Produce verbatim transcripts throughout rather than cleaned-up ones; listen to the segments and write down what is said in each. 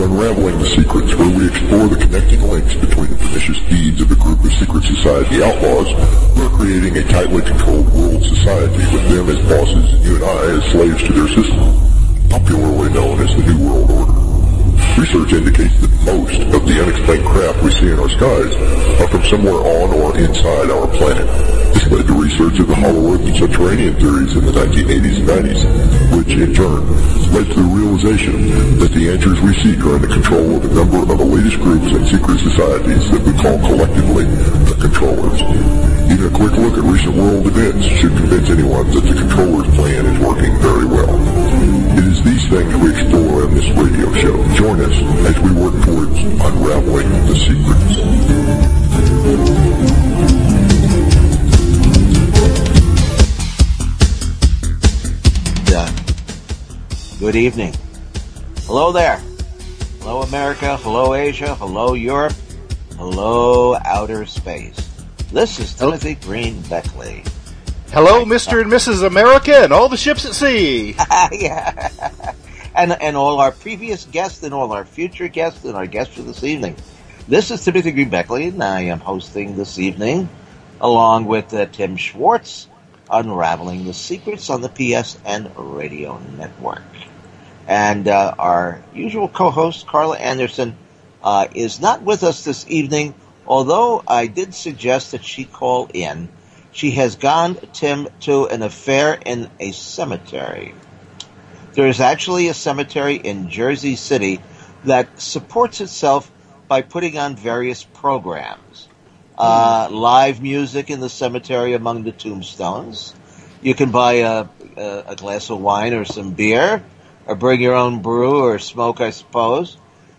to Unraveling the Secrets, where we explore the connecting links between the pernicious deeds of a group of secret society outlaws who are creating a tightly controlled world society with them as bosses and you and I as slaves to their system, popularly known as the New World Order. Research indicates that most of the unexplained craft we see in our skies are from somewhere on or inside our planet. This led to research of the hollow earth and subterranean theories in the nineteen eighties and nineties, which in turn led to the realization that the answers we seek are under control of a number of elitist groups and secret societies that we call collectively the Controllers. Even a quick look at recent world events should convince anyone that the Controllers' plan is working very well. It is these things we explore on this radio show. Join us as we work towards unraveling the secrets. Yeah. Good evening. Hello there. Hello America, hello Asia, hello Europe, hello outer space. This is Timothy Green-Beckley. Hello, Mister and Missus America and all the ships at sea. Yeah. And and all our previous guests and all our future guests and our guests for this evening. This is Timothy Green-Beckley, and I am hosting this evening along with uh, Tim Swartz, Unraveling the Secrets on the P S N Radio Network. And uh, our usual co-host, Carla Anderson, uh, is not with us this evening, although I did suggest that she call in. She has gone, Tim, to an affair in a cemetery. There is actually a cemetery in Jersey City that supports itself by putting on various programs. Uh, live music in the cemetery among the tombstones. You can buy a, a, a glass of wine or some beer, or bring your own brew or smoke, I suppose.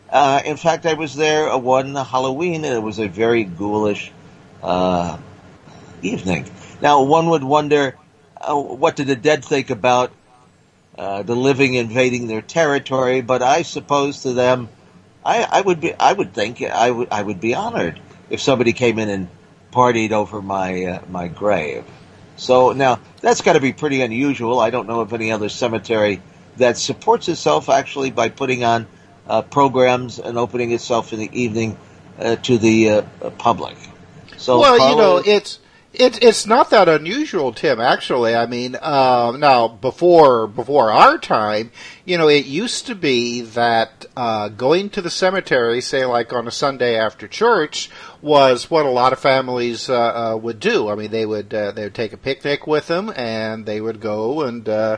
Uh, in fact, I was there one Halloween, and it was a very ghoulish uh evening. Now, one would wonder, uh, what did the dead think about uh, the living invading their territory? But I suppose to them, I, I would be, I would think, I would, I would be honored if somebody came in and partied over my uh, my grave. So now that's got to be pretty unusual. I don't know of any other cemetery that supports itself actually by putting on uh, programs and opening itself in the evening uh, to the uh, public. So, well, Carla, you know, it's. It, it's not that unusual, Tim, actually. I mean, uh, now, before before our time, you know, it used to be that uh, going to the cemetery, say, like on a Sunday after church, was what a lot of families uh, uh, would do. I mean, they would, uh, they would take a picnic with them, and they would go and uh,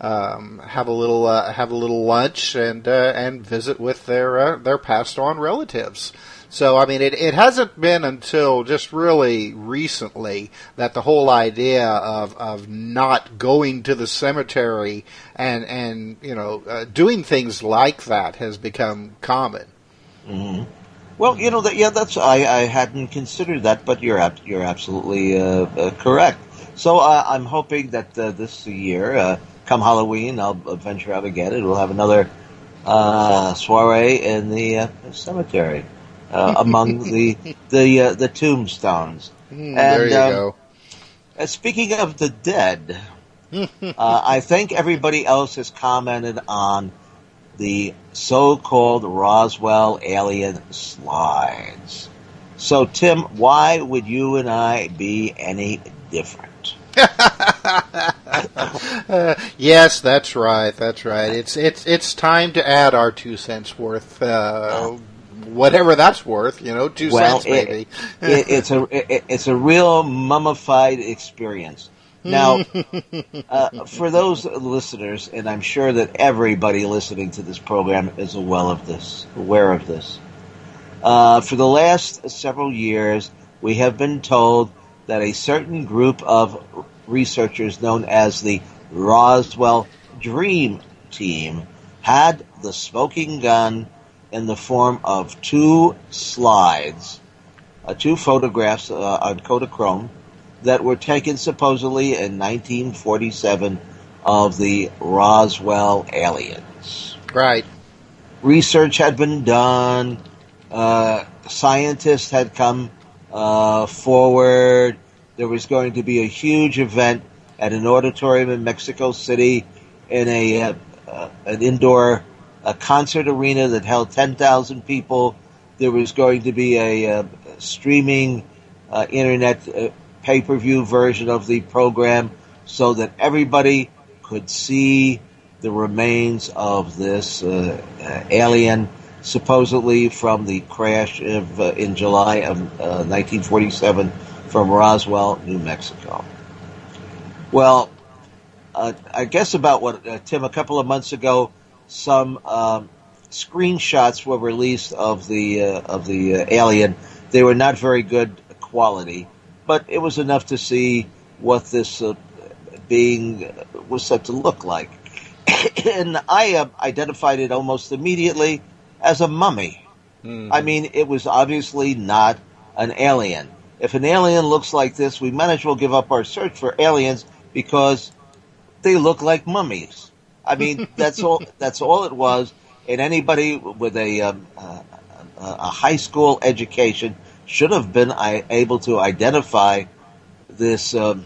um, have a little uh, have a little lunch and uh, and visit with their uh, their passed-on relatives. So, I mean, it, it hasn't been until just really recently that the whole idea of, of not going to the cemetery and, and you know, uh, doing things like that has become common. Mm-hmm. Well, you know, that, yeah, that's I, I hadn't considered that, but you're, you're absolutely uh, uh, correct. So uh, I'm hoping that uh, this year, uh, come Halloween, I'll venture out again and we'll have another uh, soiree in the uh, cemetery. Uh, among the the uh, the tombstones. Mm, and, there you um, go. Uh, speaking of the dead, uh, I think everybody else has commented on the so-called Roswell alien slides. So, Tim, why would you and I be any different? uh, yes, that's right. That's right. It's it's it's time to add our two cents worth. Uh, uh, Whatever that's worth, you know, two well, cents maybe. It, it, it's a it, it's a real mummified experience. Now, uh, for those listeners, and I'm sure that everybody listening to this program is aware of this. Aware of this. Uh, for the last several years, we have been told that a certain group of researchers known as the Roswell Dream Team had the smoking gun in the form of two slides, uh, two photographs uh, on Kodachrome that were taken supposedly in nineteen forty-seven of the Roswell aliens. Right. Research had been done. Uh, scientists had come uh, forward. There was going to be a huge event at an auditorium in Mexico City in a uh, uh, an indoor a concert arena that held ten thousand people. There was going to be a, a streaming uh, internet uh, pay-per-view version of the program so that everybody could see the remains of this uh, uh, alien, supposedly from the crash of, uh, in July of uh, nineteen forty-seven from Roswell, New Mexico. Well, uh, I guess about what, uh, Tim, a couple of months ago, some um, screenshots were released of the uh, of the uh, alien. They were not very good quality, but it was enough to see what this uh, being was said to look like. And I uh, identified it almost immediately as a mummy. Mm-hmm. I mean, it was obviously not an alien. If an alien looks like this, we might as well give up our search for aliens because they look like mummies. I mean, that's all. That's all it was. And anybody with a um, uh, a high school education should have been able to identify this um,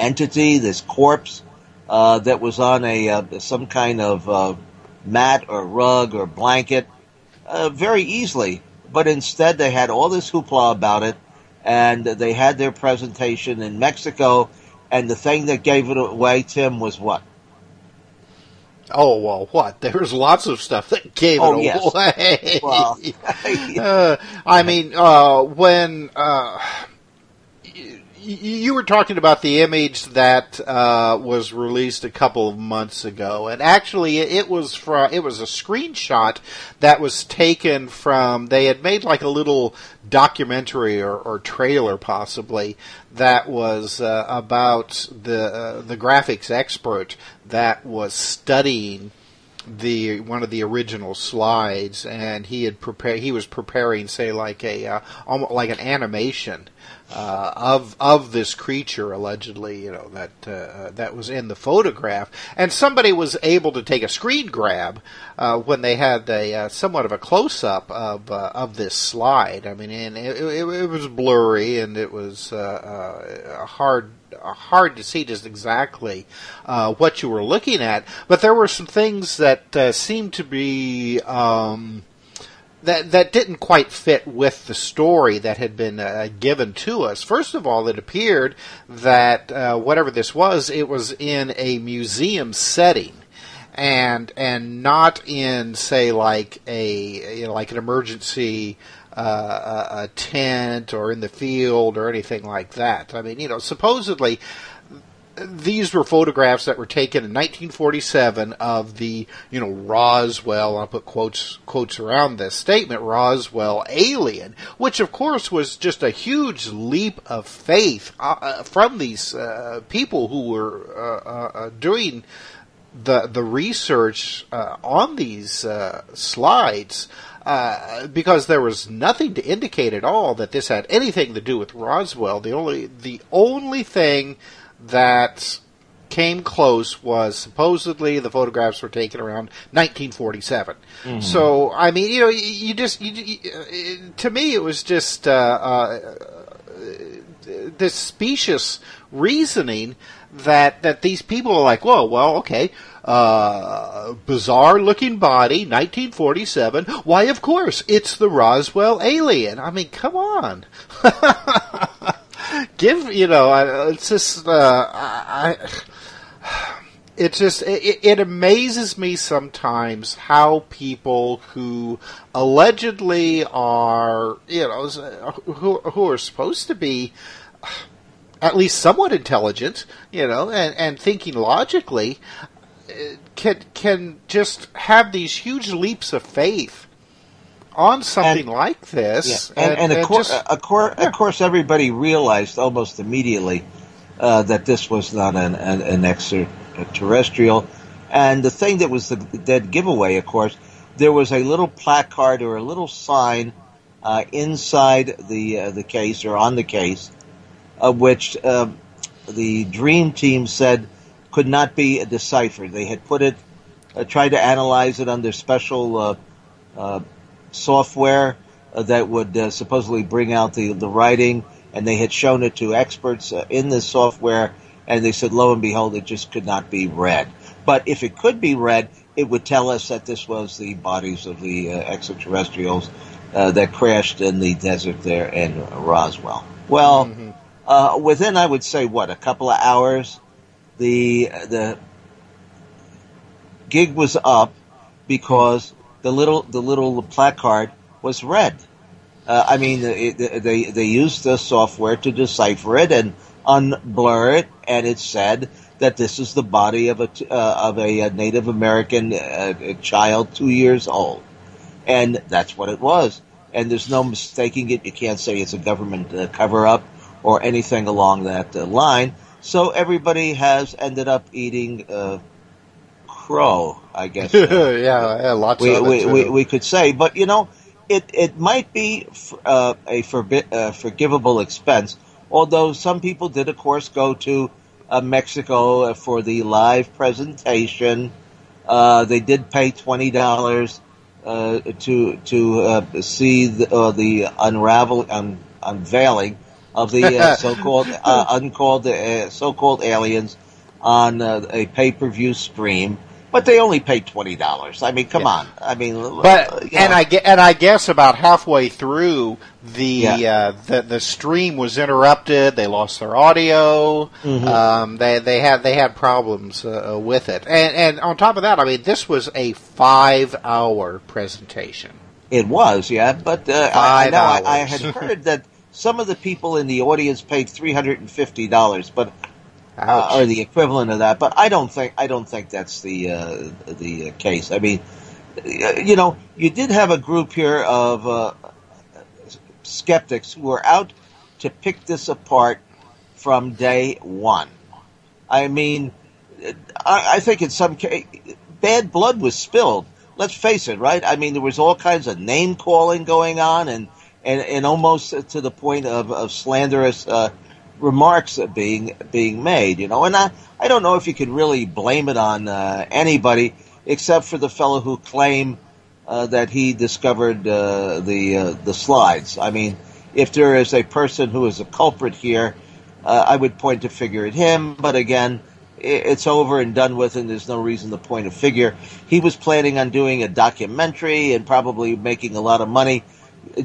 entity, this corpse uh, that was on a uh, some kind of uh, mat or rug or blanket uh, very easily. But instead, they had all this hoopla about it, and they had their presentation in Mexico. And the thing that gave it away, Tim, was what? Oh, well, what? There's lots of stuff that gave oh, it yes. away. Well, yeah. uh, I mean, uh, when uh, y- you were talking about the image that uh, was released a couple of months ago, and actually it was from, it was a screenshot that was taken from, they had made like a little documentary or, or trailer possibly that was uh, about the uh, the graphics expert that was studying the one of the original slides, and he had prepared he was preparing say like a uh, almost like an animation uh, of of this creature allegedly, you know, that uh, that was in the photograph, and somebody was able to take a screen grab uh, when they had a uh, somewhat of a close up of uh, of this slide. I mean, and it, it, it was blurry and it was uh, uh, hard. hard to see just exactly uh, what you were looking at, but there were some things that uh, seemed to be um, that that didn't quite fit with the story that had been uh, given to us. First of all, it appeared that uh, whatever this was, it was in a museum setting, and and not in say like a you know, like an emergency Uh, a, a tent or in the field or anything like that. I mean, you know, supposedly these were photographs that were taken in nineteen forty-seven of the, you know, Roswell, I'll put quotes quotes around this statement, Roswell alien, which of course was just a huge leap of faith uh, from these uh, people who were uh, uh, doing the, the research uh, on these uh, slides. Uh, because there was nothing to indicate at all that this had anything to do with Roswell. The only the only thing that came close was supposedly the photographs were taken around nineteen forty-seven. Mm-hmm. So I mean, you know, you, you just you, you, to me it was just uh, uh, this specious reasoning that that these people are like, whoa, well, okay. Uh, bizarre-looking body, nineteen forty-seven. Why, of course, it's the Roswell alien. I mean, come on. Give, you know, it's just, uh, I, it's just, it, it amazes me sometimes how people who allegedly are, you know, who, who are supposed to be at least somewhat intelligent, you know, and, and thinking logically, Can can just have these huge leaps of faith on something and, like this, yeah. and, and, and, and of course, just, of, course yeah. of course, everybody realized almost immediately uh, that this was not an, an, an extraterrestrial. And the thing that was the dead giveaway, of course, there was a little placard or a little sign uh, inside the uh, the case or on the case, of which uh, the Dream Team said could not be deciphered. They had put it, uh, tried to analyze it under special uh, uh, software uh, that would uh, supposedly bring out the, the writing, and they had shown it to experts uh, in this software, and they said, lo and behold, it just could not be read. But if it could be read, it would tell us that this was the bodies of the uh, extraterrestrials uh, that crashed in the desert there in Roswell. Well, mm-hmm. uh, within, I would say, what, a couple of hours, the the gig was up because the little the little placard was read. Uh, I mean, it, they they used the software to decipher it and unblur it, and it said that this is the body of a uh, of a Native American uh, child, two years old, and that's what it was. And there's no mistaking it. You can't say it's a government uh, cover up or anything along that uh, line. So everybody has ended up eating uh, crow, I guess. yeah, yeah, lots we, of we, we we could say, but you know. It it might be uh, a forbi- uh, forgivable expense, although some people did, of course, go to uh, Mexico for the live presentation. Uh, they did pay twenty dollars uh, to to uh, see the, uh, the unravel um, unveiling of the uh, so-called uh, uncalled uh, so-called aliens on uh, a pay-per-view stream. But they only paid twenty dollars. I mean, come yeah. on. I mean, but you know. and I and I guess about halfway through the yeah. uh, the the stream was interrupted. They lost their audio. Mm-hmm. Um, they they had they had problems uh, with it. And and on top of that, I mean, this was a five hour presentation. It was, yeah. But uh, I, I know I, I had heard that some of the people in the audience paid three hundred and fifty dollars, but. Uh, or the equivalent of that, but I don't think I don't think that's the uh, the uh, case. I mean, you know, you did have a group here of uh, skeptics who were out to pick this apart from day one. I mean, I, I think in some case, bad blood was spilled. Let's face it, right? I mean, there was all kinds of name calling going on, and and, and almost to the point of, of slanderous. Uh, remarks are being being made, you know, and I, I don't know if you could really blame it on uh, anybody except for the fellow who claimed uh, that he discovered uh, the uh, the slides. I mean, if there is a person who is a culprit here, uh, I would point a finger at him, but again, it, it's over and done with, and there's no reason to point a figure. He was planning on doing a documentary and probably making a lot of money,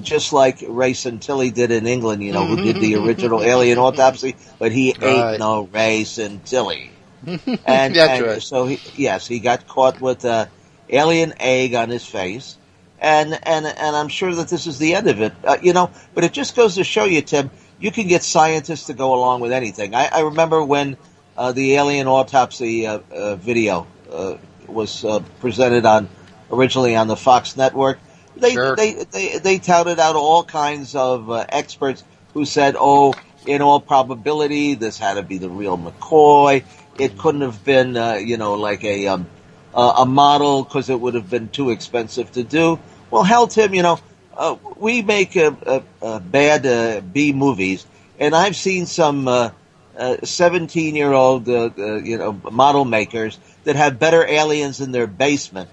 just like Ray Santilli did in England, you know, who did the original alien autopsy, but he right. ain't no Ray Santilli. And, That's and right. so, he, yes, he got caught with an alien egg on his face, and, and, and I'm sure that this is the end of it. Uh, you know, but it just goes to show you, Tim, you can get scientists to go along with anything. I, I remember when uh, the alien autopsy uh, uh, video uh, was uh, presented on originally on the Fox network. They, sure. they they they touted out all kinds of uh, experts who said, oh, in all probability, this had to be the real McCoy. It couldn't have been, uh, you know, like a um, uh, a model because it would have been too expensive to do. Well, hell, Tim, you know, uh, we make a, a, a bad uh, B movies, and I've seen some uh, uh, seventeen-year-old, uh, uh, you know, model makers that have better aliens in their basement.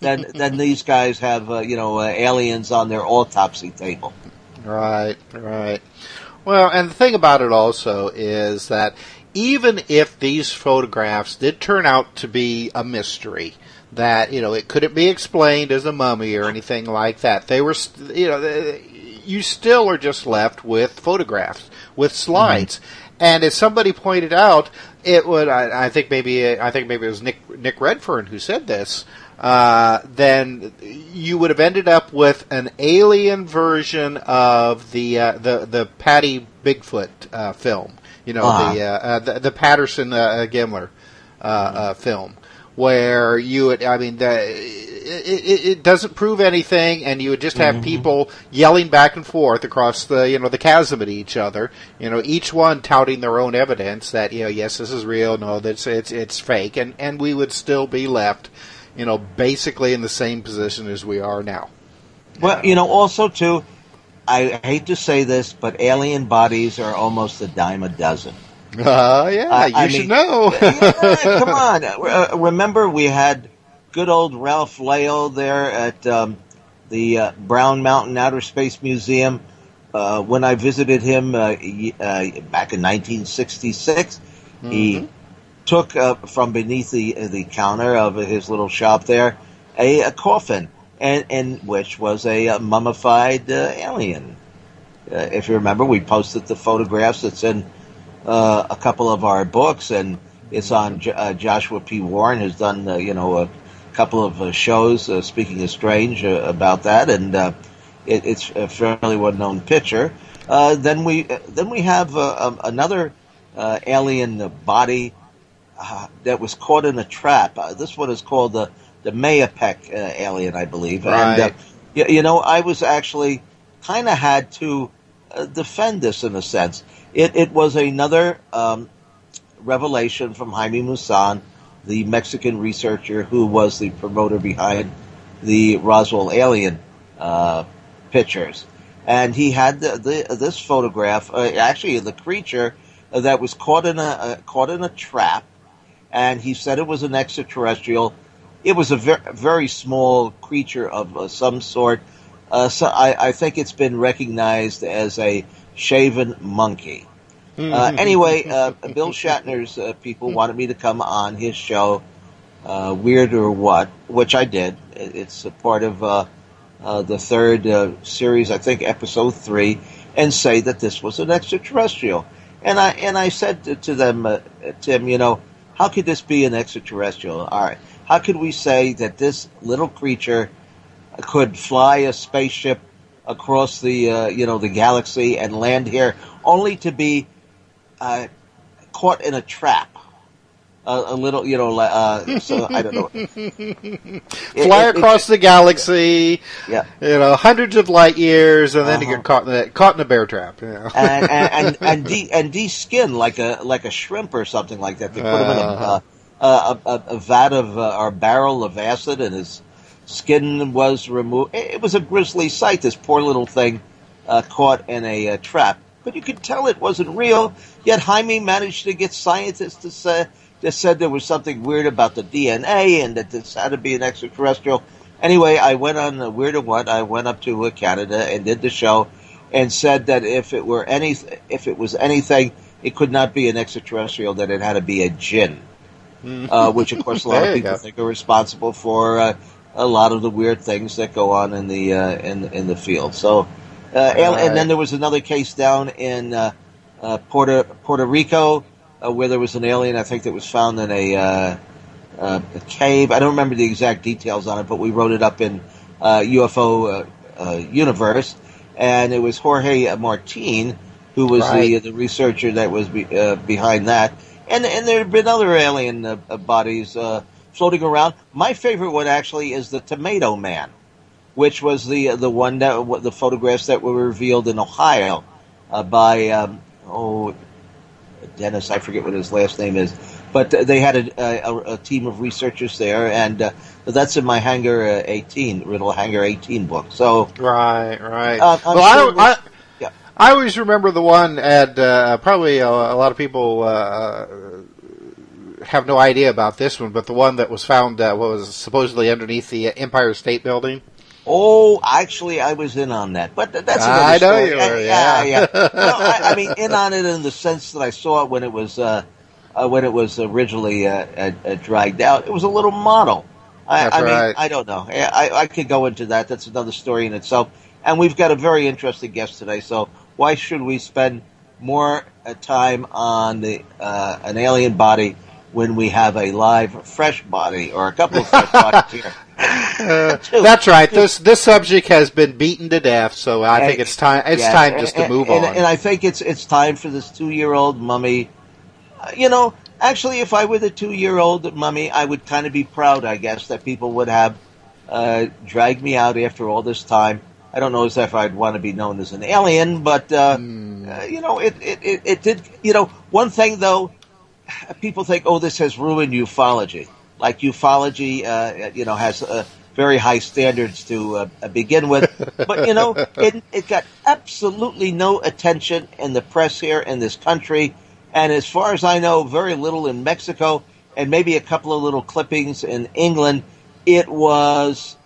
then, then these guys have, uh, you know, uh, aliens on their autopsy table. Right, right. Well, and the thing about it also is that even if these photographs did turn out to be a mystery, that, you know, it couldn't be explained as a mummy or anything like that, they were, st- you know, they, you still are just left with photographs, with slides. Mm-hmm. And as somebody pointed out, it would, I, I think maybe, I think maybe it was Nick, Nick Redfern who said this. Uh, then you would have ended up with an alien version of the uh, the the Patty Bigfoot uh, film, you know, uh-huh. the, uh, the the Patterson uh, Gimler uh, uh, film, where you would, I mean, the, it, it doesn't prove anything, and you would just have mm-hmm. people yelling back and forth across the, you know, the chasm at each other, you know, each one touting their own evidence that, you know, yes, this is real, no, that's it's it's fake, and and we would still be left. You know, basically in the same position as we are now. Well, you know, also, too, I hate to say this, but alien bodies are almost a dime a dozen. Uh, yeah, uh, you I should mean, know. yeah, come on. Uh, remember, we had good old Ralph Layo there at um, the uh, Brown Mountain Outer Space Museum. Uh, when I visited him uh, uh, back in nineteen sixty-six, mm-hmm. he took uh, from beneath the the counter of his little shop there a, a coffin, and, and which was a, a mummified uh, alien. Uh, if you remember, we posted the photographs. It's in uh, a couple of our books, and it's on J- uh, Joshua P. Warren, who's done uh, you know a couple of uh, shows, uh, Speaking is Strange, uh, about that, and uh, it, it's a fairly well-known picture. Uh, then we then we have uh, um, another uh, alien body uh, that was caught in a trap. Uh, this one is called the the Mayapec uh, alien, I believe. Right. And uh, you, you know, I was actually kind of had to uh, defend this in a sense. It it was another um, revelation from Jaime Maussan, the Mexican researcher who was the promoter behind the Roswell alien uh, pictures. And he had the, the, this photograph, uh, actually the creature uh, that was caught in a uh, caught in a trap, and he said it was an extraterrestrial. It was a ver- very small creature of uh, some sort. Uh, so I, I think it's been recognized as a shaven monkey. Uh, anyway, uh, Bill Shatner's uh, people wanted me to come on his show, uh, Weird or What, which I did. It's a part of... Uh, Uh, the third uh, series, I think, episode three, and say that this was an extraterrestrial. And I and I said to, to them, uh, Tim, you know, how could this be an extraterrestrial? All right, how could we say that this little creature could fly a spaceship across the uh, you know the galaxy and land here, only to be uh, caught in a trap? A, a little, you know, uh, so I don't know. It, Fly it, across it, the galaxy, yeah. Yeah. You know, hundreds of light years, and then uh-huh. you get caught in a, caught in a bear trap. You know. And and and, and, de- and de-skin like a like a shrimp or something like that. They put uh-huh. him in a, uh, a, a vat of uh, or barrel of acid, and his skin was removed. It, it was a grisly sight. This poor little thing uh, caught in a uh, trap, but you could tell it wasn't real. Yet Jaime managed to get scientists to say. They said there was something weird about the D N A and that this had to be an extraterrestrial. Anyway, I went on the Weird or What. I went up to Canada and did the show, and said that if it were any, if it was anything, it could not be an extraterrestrial. That it had to be a djinn, mm-hmm. uh, which of course a lot of people think are responsible for uh, a lot of the weird things that go on in the uh, in in the field. So, uh, and, right. and then there was another case down in uh, uh, Puerto Puerto Rico. Uh, where there was an alien, I think, that was found in a, uh, uh, a cave. I don't remember the exact details on it, but we wrote it up in uh, U F O uh, uh, Universe. And it was Jorge Martin, who was right. the the researcher that was be, uh, behind that. And and there have been other alien uh, bodies uh, floating around. My favorite one, actually, is the Tomato Man, which was the the one that the photographs that were revealed in Ohio uh, by um, oh. Dennis, I forget what his last name is, but they had a, a, a team of researchers there, and uh, that's in my Hangar uh, eighteen, Riddle Hangar eighteen book. So right, right. Uh, well, sure I, I, yeah. I always remember the one at uh, probably a, a lot of people uh, have no idea about this one, but the one that was found uh, what was supposedly underneath the Empire State Building. Oh, actually, I was in on that, but that's another I know story. you were, yeah, yeah. yeah. No, I, I mean, in on it in the sense that I saw it when it was uh, uh, when it was originally uh, uh, dragged out. It was a little model. I, that's I mean, right. I don't know. I, I could go into that. That's another story in itself. And we've got a very interesting guest today. So why should we spend more time on the uh, an alien body when we have a live fresh body or a couple of fresh bodies here? Uh, that's right. This this subject has been beaten to death, so I and, think it's time. It's yeah, time just and, to move and, on. And I think it's it's time for this two-year-old mummy. Uh, you know, actually, if I were the two-year-old mummy, I would kind of be proud, I guess, that people would have uh, dragged me out after all this time. I don't know as if I'd want to be known as an alien, but uh, mm. uh, you know, it, it, it, it did. You know, one thing though, people think, oh, this has ruined ufology. Like ufology, uh, you know, has uh, very high standards to uh, begin with. But, you know, it, it got absolutely no attention in the press here in this country. And as far as I know, very little in Mexico and maybe a couple of little clippings in England. It was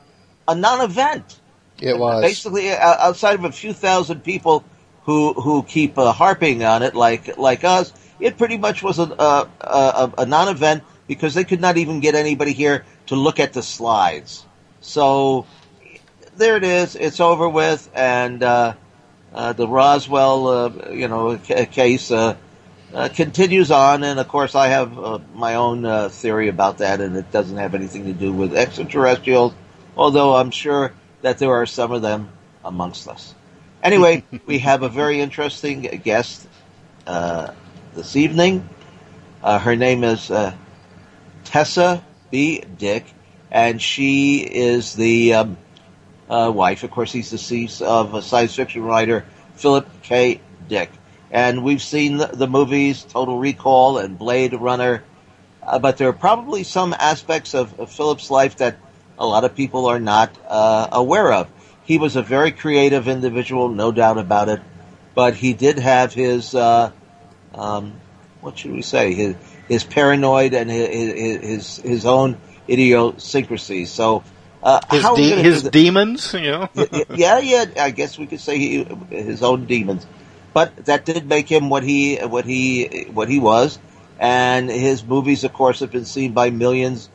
a non-event. It was. Basically, outside of a few thousand people who who keep uh, harping on it like like us, it pretty much was a, a, a, a non-event because they could not even get anybody here to look at the slides. So there it is. It's over with, and uh, uh, the Roswell uh, you know c- case uh, uh, continues on. And of course, I have uh, my own uh, theory about that, and it doesn't have anything to do with extraterrestrials, although I'm sure that there are some of them amongst us. Anyway, we have a very interesting guest uh, this evening. Uh, her name is uh, Tessa B. Dick, and she is the um, uh, wife, of course, he's deceased, of a science fiction writer, Philip K. Dick. And we've seen the, the movies Total Recall and Blade Runner, uh, but there are probably some aspects of, of Philip's life that a lot of people are not uh, aware of. He was a very creative individual, no doubt about it, but he did have his, uh, um, what should we say, his, his paranoid and his his, his own idiosyncrasies. So, uh, his, how de- his demons, you know? yeah, yeah. I guess we could say he, his own demons, but that did make him what he what he what he was. And his movies, of course, have been seen by millions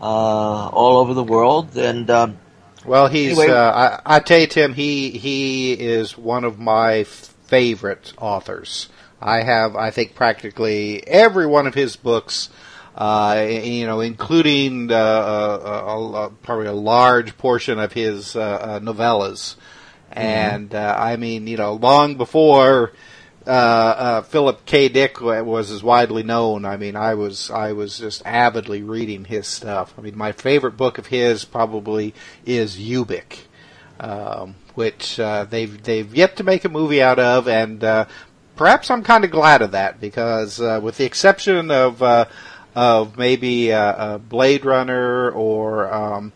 uh, all over the world, and. Um, Well, he's. Anyway. Uh, I, I tell you, Tim, he he is one of my favorite authors. I have, I think, practically every one of his books, uh, you know, including uh, a, a, a, probably a large portion of his uh, novellas. Mm-hmm. And uh, I mean, you know, long before uh, uh, Philip K. Dick was as widely known. I mean, I was I was just avidly reading his stuff. I mean, my favorite book of his probably is Ubik, um, which uh, they've they've yet to make a movie out of, and uh, perhaps I'm kind of glad of that because, uh, with the exception of uh, of maybe uh, uh, Blade Runner or um,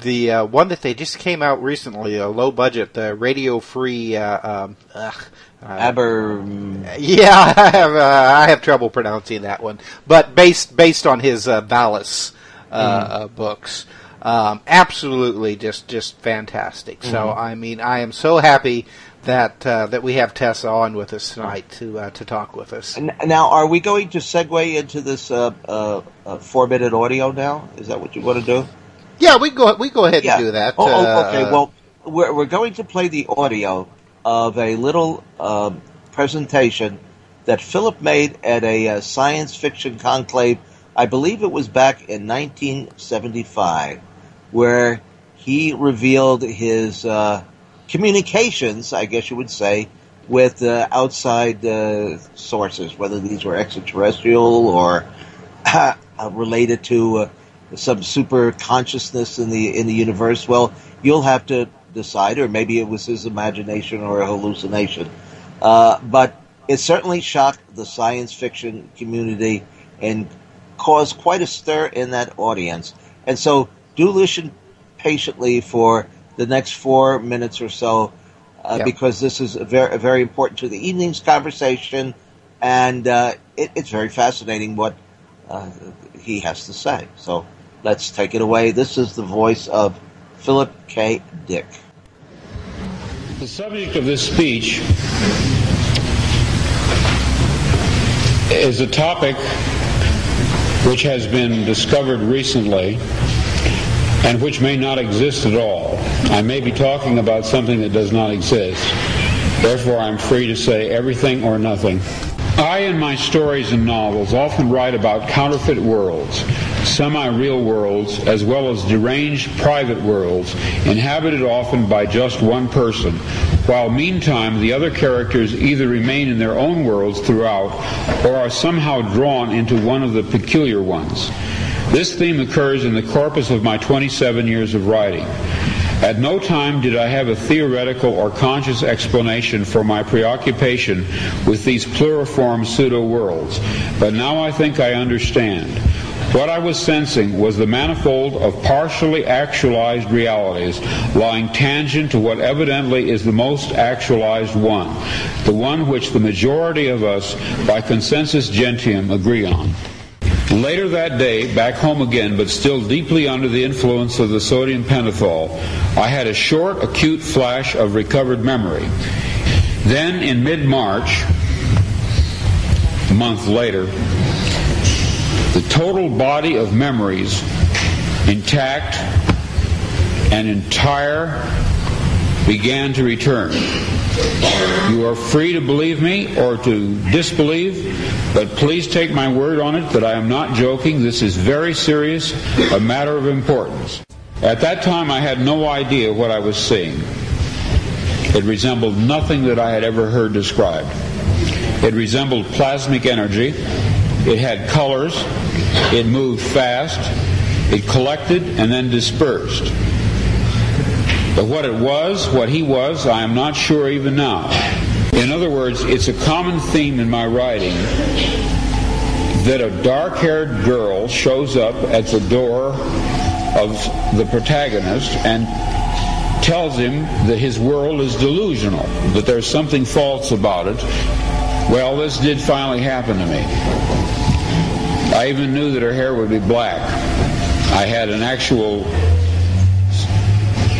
the uh, one that they just came out recently, a low budget, the radio free. Uh, um, ugh, Uh, Aber, yeah, I have uh, I have trouble pronouncing that one, but based based on his uh, Valis uh, mm. uh, books, um, absolutely just just fantastic. Mm-hmm. So I mean, I am so happy that uh, that we have Tessa on with us tonight to uh, to talk with us. Now, are we going to segue into this uh, uh, uh, four minute audio now? Is that what you want to do? Yeah, we go we go ahead yeah. and do that. Oh, oh okay. Uh, well, we're we're going to play the audio of a little uh, presentation that Philip made at a uh, science fiction conclave, I believe it was back in nineteen seventy-five, where he revealed his uh, communications, I guess you would say, with uh, outside uh, sources, whether these were extraterrestrial or uh, related to uh, some super consciousness in the in the universe. Well, you'll have to decide, or maybe it was his imagination or a hallucination. Uh, but it certainly shocked the science fiction community and caused quite a stir in that audience. And so do listen patiently for the next four minutes or so, uh, yep. because this is very, very important to the evening's conversation, and uh, it, it's very fascinating what uh, he has to say. So let's take it away. This is the voice of Philip K. Dick. The subject of this speech is a topic which has been discovered recently and which may not exist at all. I may be talking about something that does not exist. Therefore, I'm free to say everything or nothing. I, in my stories and novels, often write about counterfeit worlds, semi-real worlds, as well as deranged private worlds, inhabited often by just one person, while meantime the other characters either remain in their own worlds throughout or are somehow drawn into one of the peculiar ones. This theme occurs in the corpus of my twenty-seven years of writing. At no time did I have a theoretical or conscious explanation for my preoccupation with these pluriform pseudo-worlds, but now I think I understand. What I was sensing was the manifold of partially actualized realities lying tangent to what evidently is the most actualized one, the one which the majority of us, by consensus gentium, agree on. Later that day, back home again, but still deeply under the influence of the sodium pentothal, I had a short, acute flash of recovered memory. Then in mid-March, a month later, the total body of memories, intact and entire, began to return. You are free to believe me or to disbelieve, but please take my word on it that I am not joking. This is very serious, a matter of importance. At that time, I had no idea what I was seeing. It resembled nothing that I had ever heard described. It resembled plasmic energy. It had colors. It moved fast. It collected and then dispersed. But what it was, what he was, I am not sure even now. In other words, it's a common theme in my writing that a dark-haired girl shows up at the door of the protagonist and tells him that his world is delusional, that there's something false about it. Well, this did finally happen to me. I even knew that her hair would be black. I had an actual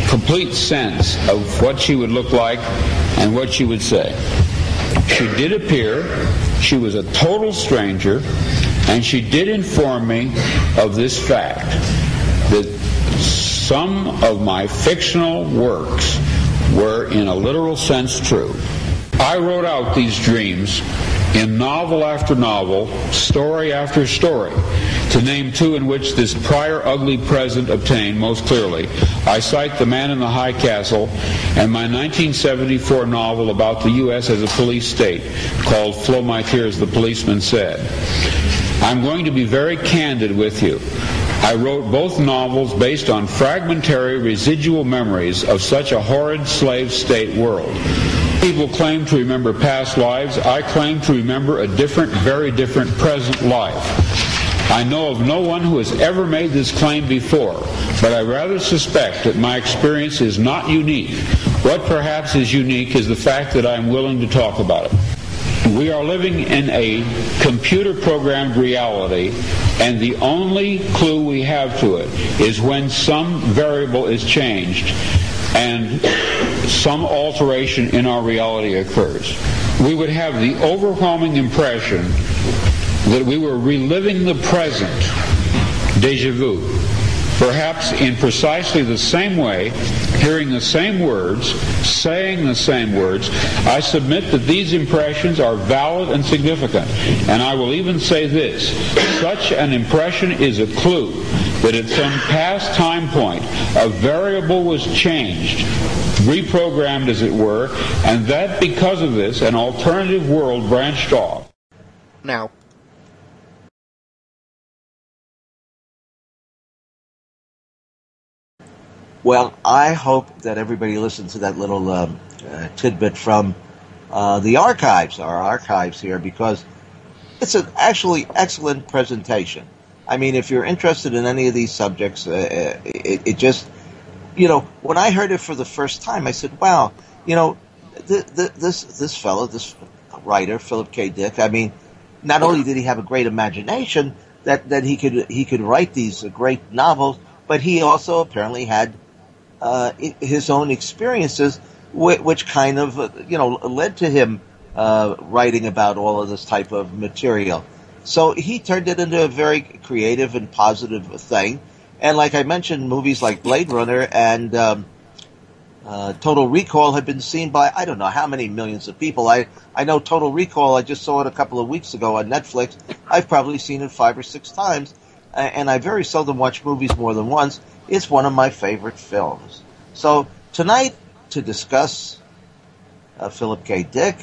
complete sense of what she would look like and what she would say. She did appear. She was a total stranger, and she did inform me of this fact, that some of my fictional works were, in a literal sense, true. I wrote out these dreams in novel after novel, story after story. To name two in which this prior ugly present obtained most clearly, I cite The Man in the High Castle and my nineteen seventy-four novel about the U S as a police state called Flow My Tears, The Policeman Said. I'm going to be very candid with you. I wrote both novels based on fragmentary residual memories of such a horrid slave state world. People claim to remember past lives. I claim to remember a different, very different present life. I know of no one who has ever made this claim before, but I rather suspect that my experience is not unique. What perhaps is unique is the fact that I am willing to talk about it. We are living in a computer-programmed reality, and the only clue we have to it is when some variable is changed and some alteration in our reality occurs. We would have the overwhelming impression that we were reliving the present, déjà vu, perhaps in precisely the same way, hearing the same words, saying the same words. I submit that these impressions are valid and significant. And I will even say this, such an impression is a clue that at some past time point, a variable was changed, reprogrammed as it were, and that because of this, an alternative world branched off. Now. Well, I hope that everybody listened to that little um, uh, tidbit from uh, the archives, our archives here, because it's an actually excellent presentation. I mean, if you're interested in any of these subjects, uh, it, it just, you know, when I heard it for the first time, I said, wow, you know, th th this this fellow, this writer, Philip K. Dick, I mean, not only did he have a great imagination that, that he could he could write these great novels, but he also apparently had Uh, his own experiences, which, which kind of, uh, you know, led to him uh, writing about all of this type of material. So he turned it into a very creative and positive thing. And like I mentioned, movies like Blade Runner and um, uh, Total Recall have been seen by, I don't know how many millions of people. I, I know Total Recall, I just saw it a couple of weeks ago on Netflix. I've probably seen it five or six times. And I very seldom watch movies more than once. It's one of my favorite films. So tonight, to discuss uh, Philip K. Dick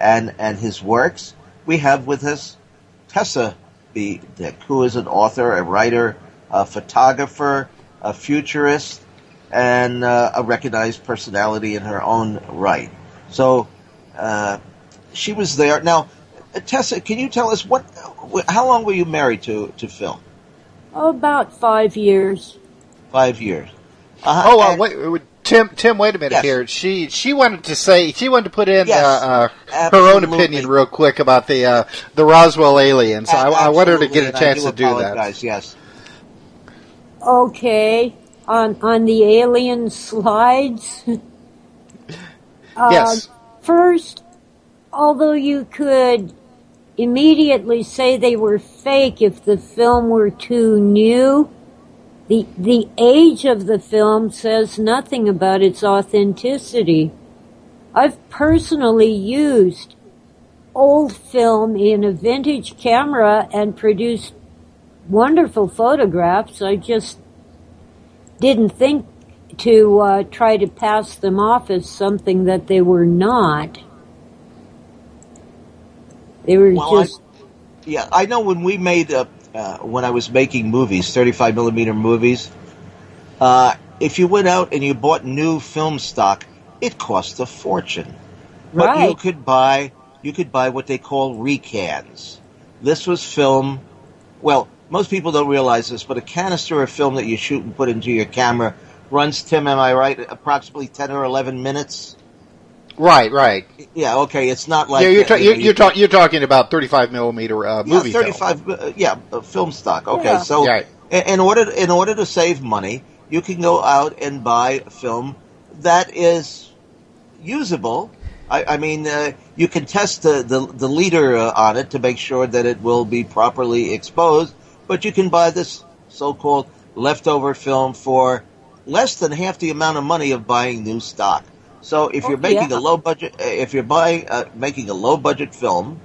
and, and his works, we have with us Tessa B. Dick, who is an author, a writer, a photographer, a futurist, and uh, a recognized personality in her own right. So uh, she was there. Now, Tessa, can you tell us, what? how long were you married to, to Phil? About five years. Five years. Uh, oh, uh, wait, Tim. Tim, wait a minute yes. here. She she wanted to say she wanted to put in yes, uh, uh, her own opinion real quick about the uh, the Roswell aliens. I, I want her to get a chance to do that. Yes. Okay. On on the alien slides. uh, yes. First, although you could immediately say they were fake if the film were too new, the the age of the film says nothing about its authenticity. I've personally used old film in a vintage camera and produced wonderful photographs. I just didn't think to uh, try to pass them off as something that they were not. They were well, just... I, yeah, I know when we made, a, uh, when I was making movies, thirty-five millimeter movies, uh, if you went out and you bought new film stock, it cost a fortune. But right. you could buy, you could buy what they call recans. This was film, well, most people don't realize this, but a canister of film that you shoot and put into your camera runs, Tim, am I right, approximately ten or eleven minutes? Right, right. Yeah, okay, it's not like... Yeah, you're, ta you know, you're, you're, ta you're talking about thirty-five millimeter uh, movie yeah, thirty-five, film. Uh, yeah, uh, film stock. Okay, yeah. so yeah. in order in order to save money, you can go out and buy film that is usable. I, I mean, uh, you can test the, the, the leader uh, on it to make sure that it will be properly exposed, but you can buy this so-called leftover film for less than half the amount of money of buying new stock. So if you're oh, making yeah. a low budget, if you're buying, uh, making a low budget film,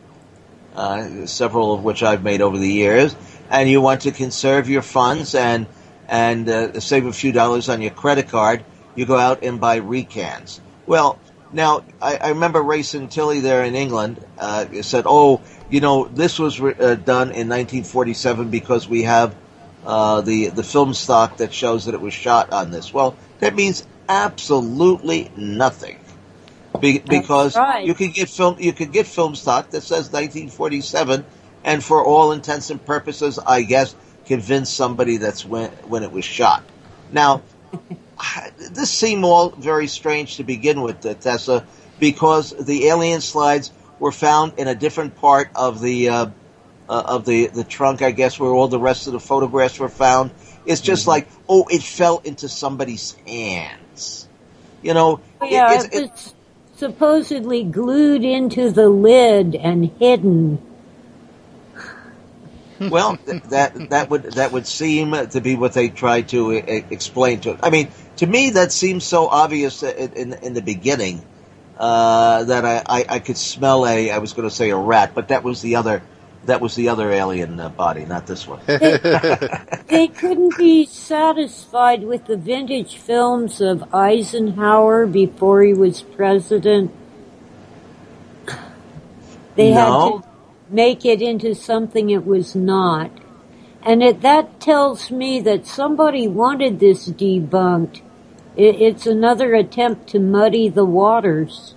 uh, several of which I've made over the years, and you want to conserve your funds and and uh, save a few dollars on your credit card, you go out and buy recans. Well, now I, I remember Ray Santilli there in England uh, said, "Oh, you know, this was re uh, done in nineteen forty-seven because we have uh, the the film stock that shows that it was shot on this." Well, that means absolutely nothing, Be because right. you can get film. You can get film stock that says nineteen forty-seven, and for all intents and purposes, I guess, convince somebody that's when when it was shot. Now, this seemed all very strange to begin with, uh, Tessa, because the alien slides were found in a different part of the uh, uh, of the the trunk, I guess, where all the rest of the photographs were found. It's just mm-hmm. like, oh, it fell into somebody's hand. You know, yeah, it, it's, it, it's supposedly glued into the lid and hidden. Well, th that that would that would seem to be what they try to uh, explain to it. I mean, to me, that seems so obvious in in, in the beginning uh, that I, I, I could smell a I was going to say a rat, but that was the other that was the other alien uh, body, not this one. They, they couldn't be satisfied with the vintage films of Eisenhower before he was president. They no. had to make it into something it was not. And it, that tells me that somebody wanted this debunked. It, it's another attempt to muddy the waters.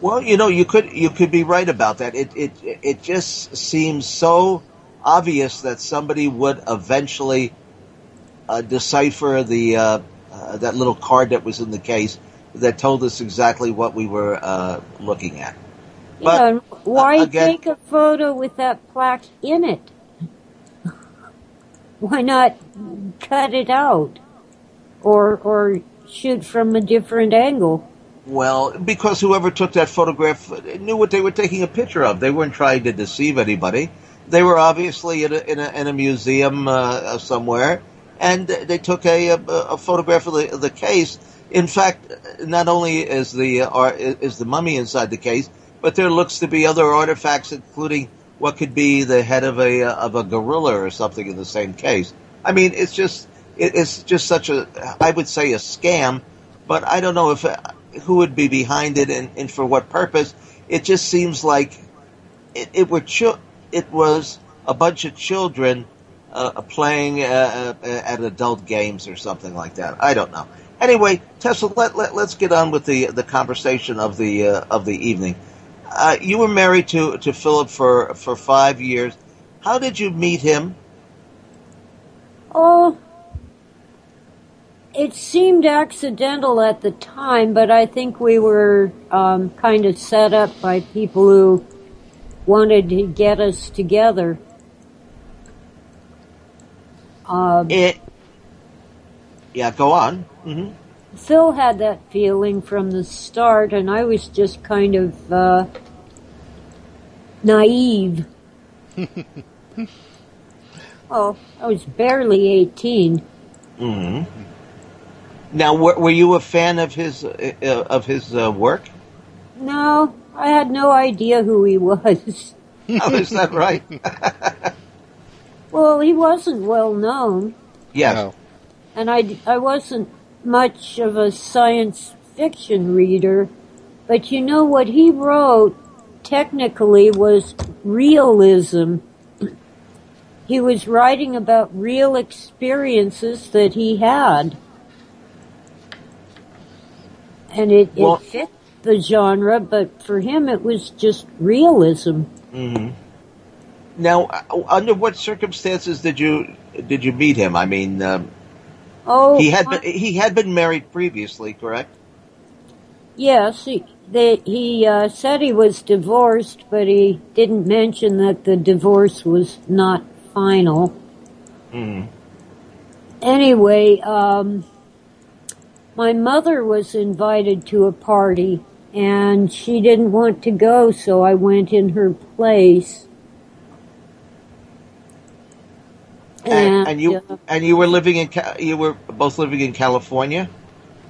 Well, you know, you could you could be right about that. It it it just seems so obvious that somebody would eventually uh, decipher the uh, uh, that little card that was in the case that told us exactly what we were uh, looking at. But, yeah, and why uh, again, take a photo with that plaque in it? Why not cut it out, or or shoot from a different angle? Well, because whoever took that photograph knew what they were taking a picture of. They weren't trying to deceive anybody. They were obviously in a, in a, in a museum uh, somewhere, and they took a, a, a photograph of the, of the case. In fact, not only is the uh, is the mummy inside the case, but there looks to be other artifacts, including what could be the head of a of a gorilla or something in the same case. I mean, it's just it's just such a I would say a scam, but I don't know if. Who would be behind it and, and for what purpose? It just seems like it, it were it was a bunch of children uh, playing uh, uh, at adult games or something like that. I don't know. Anyway, Tessa, let, let let's get on with the the conversation of the uh, of the evening. Uh, you were married to to Philip for for five years. How did you meet him? Oh. It seemed accidental at the time, but I think we were um, kind of set up by people who wanted to get us together. Um, it, yeah, go on. Mm-hmm. Phil had that feeling from the start, and I was just kind of uh, naive. Oh, I was barely eighteen. Mm-hmm. Now, were, were you a fan of his uh, of his uh, work? No, I had no idea who he was. Oh, is that right? Well, he wasn't well known. Yes. No. And I, I wasn't much of a science fiction reader, but you know what he wrote technically was realism. He was writing about real experiences that he had. And it, well, it fit the genre, but for him it was just realism. Mm-hmm. Now, under what circumstances did you did you meet him? I mean, um, oh, he had I, been, he had been married previously, correct? Yes, he they, he uh, said he was divorced, but he didn't mention that the divorce was not final. Mm-hmm. Anyway, um, my mother was invited to a party, and she didn't want to go, so I went in her place. And, and you uh, and you were living in you were both living in California?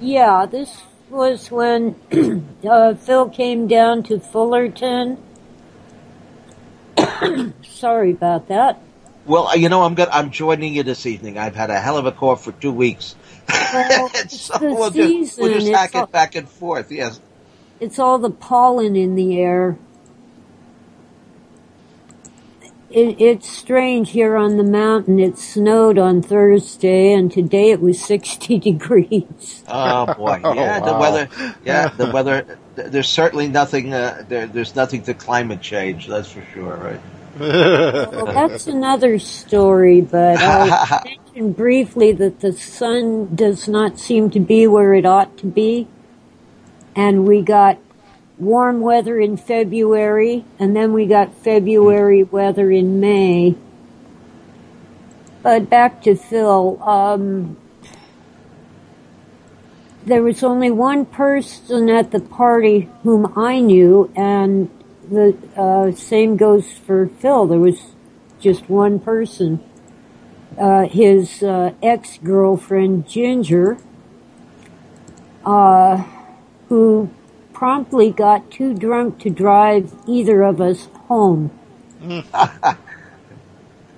Yeah, this was when uh, Phil came down to Fullerton. Sorry about that. Well, you know, I'm gonna, I'm joining you this evening. I've had a hell of a cough for two weeks. Well, it's so the we'll season. Just, we'll just hack it's it all, back and forth, yes. It's all the pollen in the air. It, it's strange here on the mountain. It snowed on Thursday, and today it was sixty degrees. Oh, boy. Yeah, oh, wow. The weather. Yeah, the weather. There's certainly nothing, uh, there, there's nothing to climate change, that's for sure, right? Well, that's another story, but I mentioned briefly that the sun does not seem to be where it ought to be, and we got warm weather in February, and then we got February weather in May. But back to Phil, um, there was only one person at the party whom I knew, and the uh, same goes for Phil. There was just one person. Uh, his uh, ex-girlfriend, Ginger, uh, who promptly got too drunk to drive either of us home.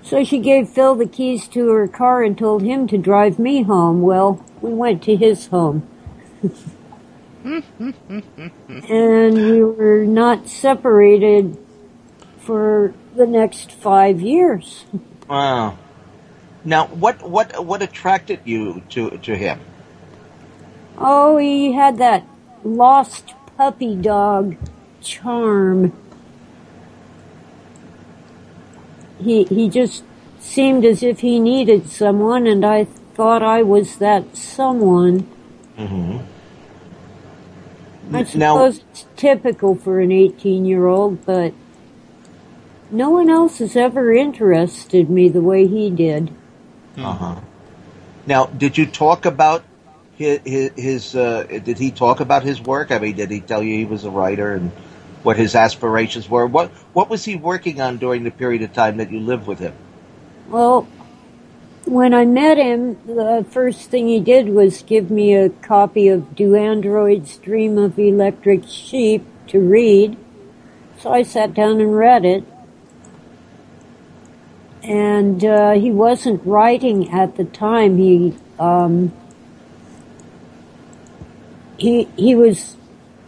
So she gave Phil the keys to her car and told him to drive me home. Well, we went to his home. And we were not separated for the next five years. Wow. Now, what what what attracted you to to him? Oh, he had that lost puppy dog charm. He he just seemed as if he needed someone, and I thought I was that someone. Mm-hmm. I suppose now, it's typical for an eighteen-year-old, but no one else has ever interested me the way he did. Uh-huh. Now, did you talk about his, his, his uh, did he talk about his work? I mean, did he tell you he was a writer and what his aspirations were? What, what was he working on during the period of time that you lived with him? Well, when I met him, the first thing he did was give me a copy of Do Androids Dream of Electric Sheep to read. So I sat down and read it. And uh, he wasn't writing at the time. He um, he he was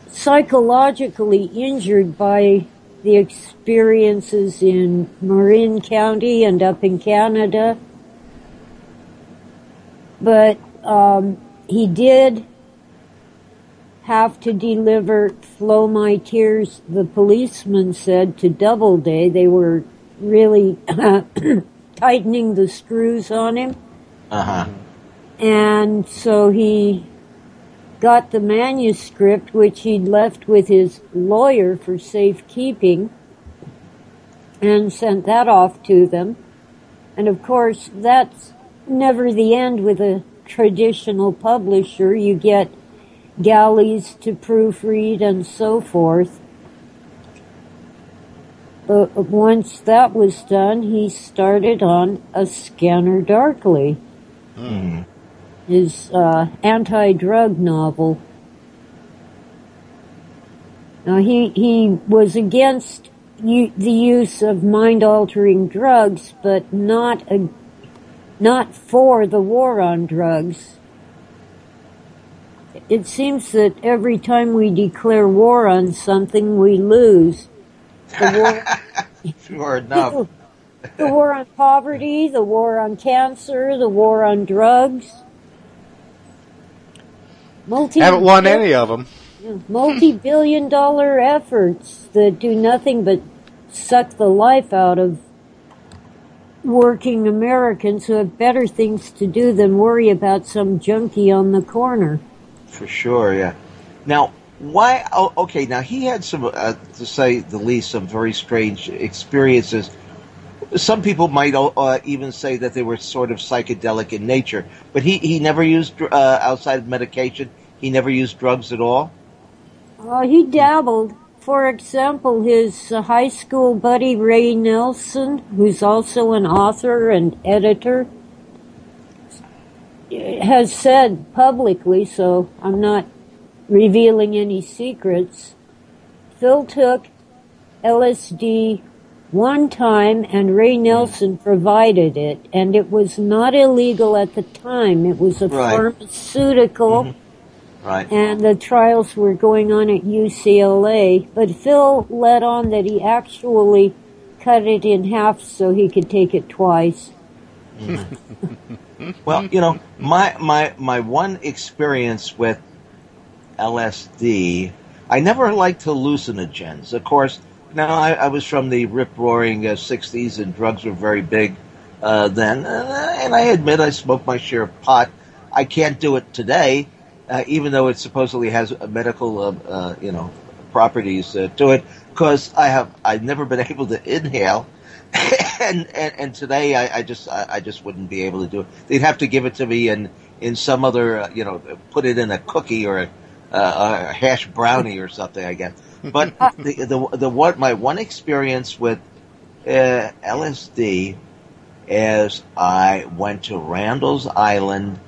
psychologically injured by the experiences in Marin County and up in Canada. But um, he did have to deliver Flow My Tears, The Policeman Said, to Doubleday. They were really tightening the screws on him. Uh-huh. And so he got the manuscript, which he'd left with his lawyer for safekeeping, and sent that off to them. And, of course, that's never the end with a traditional publisher. You get galleys to proofread and so forth. uh, once that was done, he started on A Scanner Darkly, mm. his uh, anti-drug novel. Now, he, he was against u- the use of mind-altering drugs, but not a, not for the war on drugs. It seems that every time we declare war on something, we lose. The war, sure enough. The war on poverty, the war on cancer, the war on drugs. Multi- Haven't won any of them. Multi-billion dollar efforts that do nothing but suck the life out of working Americans who have better things to do than worry about some junkie on the corner. For sure, yeah. Now, why... Oh, okay, now he had some, uh, to say the least, some very strange experiences. Some people might uh, even say that they were sort of psychedelic in nature, but he, he never used, uh, outside of medication, he never used drugs at all? Uh, he dabbled. For example, his uh, high school buddy Ray Nelson, who's also an author and editor, has said publicly, so I'm not revealing any secrets, Phil took L S D one time and Ray Nelson provided it, and it was not illegal at the time. It was a right. pharmaceutical. Mm-hmm. Right. And the trials were going on at U C L A, but Phil let on that he actually cut it in half so he could take it twice. Well, you know, my, my my one experience with L S D, I never liked hallucinogens. Of course, now I, I was from the rip-roaring uh, sixties, and drugs were very big uh, then, and I admit I smoked my share of pot. I can't do it today. Uh, even though it supposedly has a medical, uh, uh, you know, properties uh, to it, because I have I've never been able to inhale, and, and and today I, I just I, I just wouldn't be able to do it. They'd have to give it to me in in some other, uh, you know, put it in a cookie or a, uh, a hash brownie or something, I guess. But the the the what my one experience with uh, L S D is I went to Randall's Island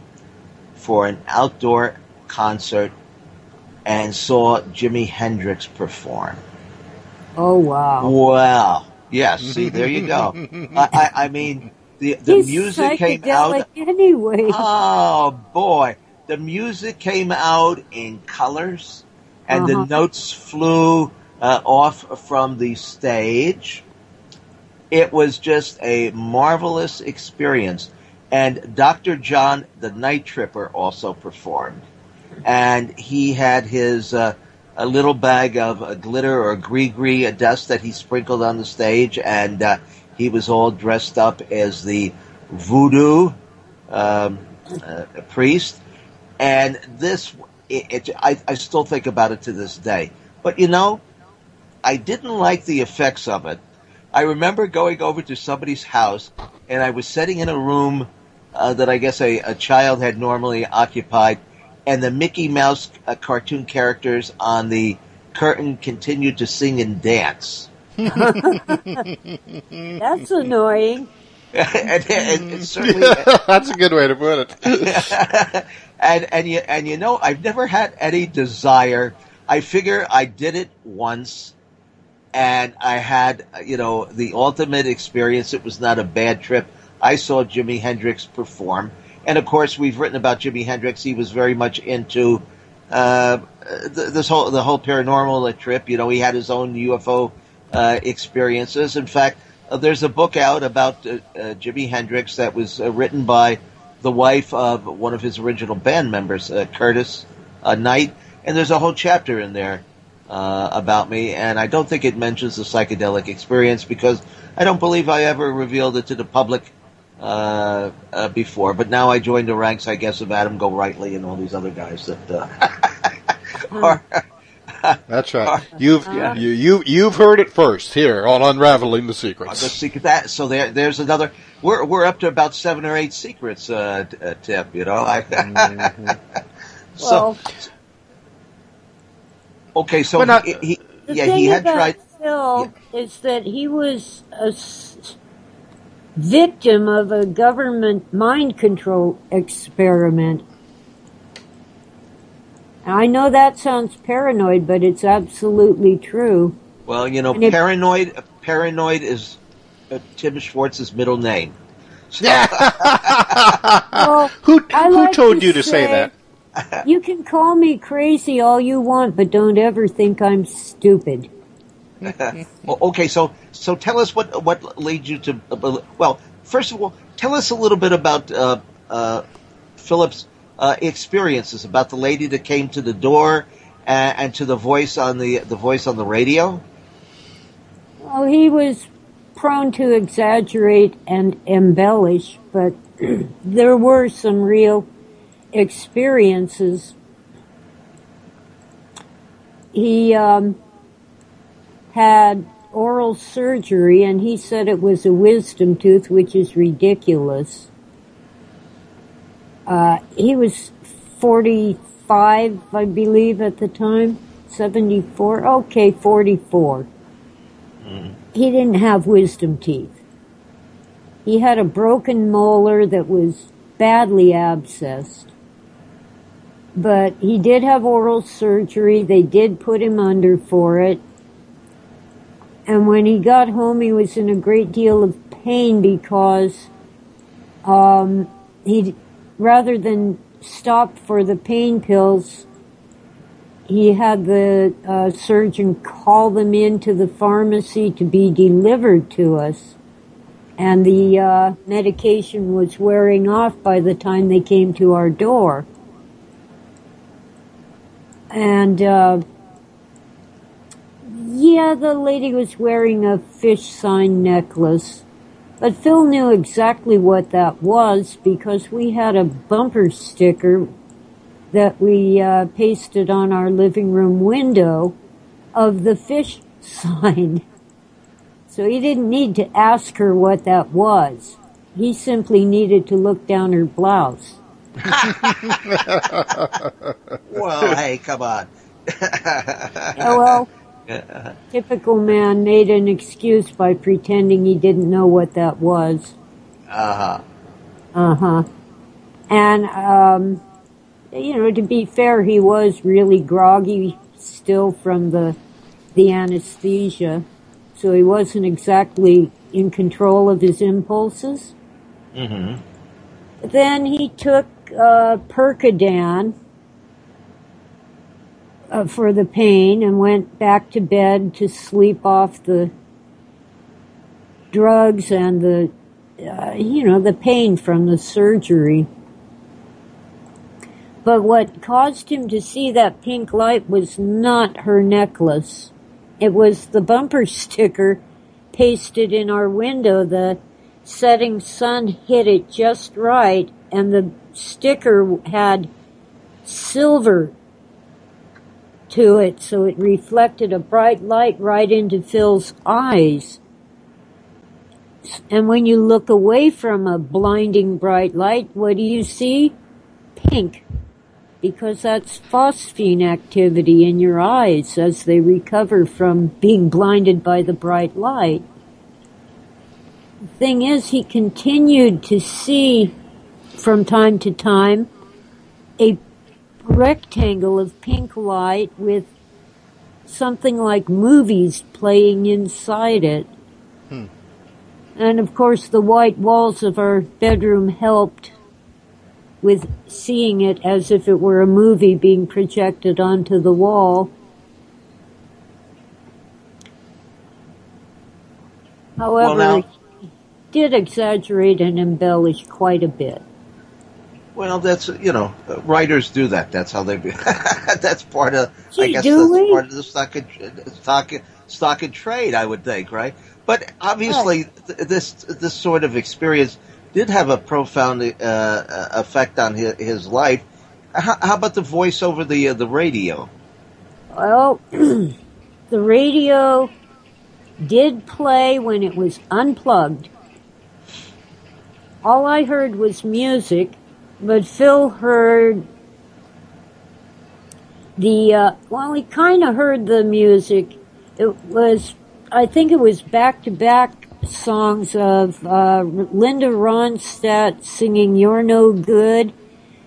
for an outdoor concert and saw Jimi Hendrix perform. Oh, wow. Wow. Yes, yeah, see, there you go. I, I, I mean, the, the music came out... anyway. Oh, boy. The music came out in colors, and uh-huh. the notes flew uh, off from the stage. It was just a marvelous experience. And Doctor John, the Night Tripper, also performed. And he had his uh, a little bag of uh, glitter or gris-gris uh, dust that he sprinkled on the stage, and uh, he was all dressed up as the voodoo um, uh, priest. And this, it, it, I, I still think about it to this day. But, you know, I didn't like the effects of it. I remember going over to somebody's house, and I was sitting in a room uh, that I guess a, a child had normally occupied, and the Mickey Mouse uh, cartoon characters on the curtain continued to sing and dance. That's annoying. and, and, and certainly, that's a good way to put it. and and you and you know, I've never had any desire. I figure I did it once. And I had, you know, the ultimate experience. It was not a bad trip. I saw Jimi Hendrix perform. And, of course, we've written about Jimi Hendrix. He was very much into uh, this whole the whole paranormal trip. You know, he had his own U F O uh, experiences. In fact, uh, there's a book out about uh, uh, Jimi Hendrix that was uh, written by the wife of one of his original band members, uh, Curtis uh, Knight. And there's a whole chapter in there Uh, about me, and I don't think it mentions the psychedelic experience because I don't believe I ever revealed it to the public uh, uh, before. But now I joined the ranks, I guess, of Adam Golightly and all these other guys that uh, are. That's right. Are, you've uh, you you you've heard it first here on Unraveling the Secrets. The secret that so there there's another. We're we're up to about seven or eight secrets, uh, uh, Tip. You know, I, mm-hmm. so. Well. Okay, so well, not, he, he, yeah, he had tried. Bill yeah. is that he was a victim of a government mind control experiment. I know that sounds paranoid, but it's absolutely true. Well, you know, and paranoid it, paranoid is uh, Tim Swartz's middle name. So. well, who who like told to you to say, say that? You can call me crazy all you want, but don't ever think I'm stupid. well, okay, so so tell us what what led you to uh, well, first of all, tell us a little bit about uh, uh, Philip's uh, experiences, about the lady that came to the door and, and to the voice on the the voice on the radio. Well, he was prone to exaggerate and embellish, but there were some real experiences. He um, had oral surgery, and he said it was a wisdom tooth, which is ridiculous. Uh, he was forty-five, I believe, at the time. seventy-four? Okay, forty-four. Mm-hmm. He didn't have wisdom teeth. He had a broken molar that was badly abscessed. But he did have oral surgery. They did put him under for it. And when he got home, he was in a great deal of pain because um, he, rather than stop for the pain pills, he had the uh, surgeon call them into the pharmacy to be delivered to us. And the uh, medication was wearing off by the time they came to our door. And, uh, yeah, the lady was wearing a fish sign necklace. But Phil knew exactly what that was because we had a bumper sticker that we uh, pasted on our living room window of the fish sign. So he didn't need to ask her what that was. He simply needed to look down her blouse. well, hey, come on. oh, well, typical man made an excuse by pretending he didn't know what that was. Uh-huh. Uh-huh. And, um... you know, to be fair, he was really groggy still from the the anesthesia, so he wasn't exactly in control of his impulses. Mm-hmm. Then he took uh, Percodan uh, for the pain and went back to bed to sleep off the drugs and the, uh, you know, the pain from the surgery. But what caused him to see that pink light was not her necklace. It was the bumper sticker pasted in our window. The setting sun hit it just right, and the sticker had silver to it, so it reflected a bright light right into Phil's eyes. And when you look away from a blinding bright light, what do you see? Pink. Because that's phosphine activity in your eyes as they recover from being blinded by the bright light. The thing is, he continued to see, from time to time, a rectangle of pink light with something like movies playing inside it. Hmm. And, of course, the white walls of our bedroom helped with seeing it as if it were a movie being projected onto the wall. However, well, now, he did exaggerate and embellish quite a bit. Well, that's, you know, writers do that. That's how they be. that's part of, Gee, I guess do that's we? part of the stock and, stock, stock and trade, I would think, right? But obviously, right. Th this this sort of experience did have a profound uh, effect on his, his life. How, how about the voice over the uh, the radio? Well, the radio did play when it was unplugged. All I heard was music, but Phil heard the, uh, well, he kind of heard the music. It was I think it was back-to-back songs of uh, Linda Ronstadt singing You're No Good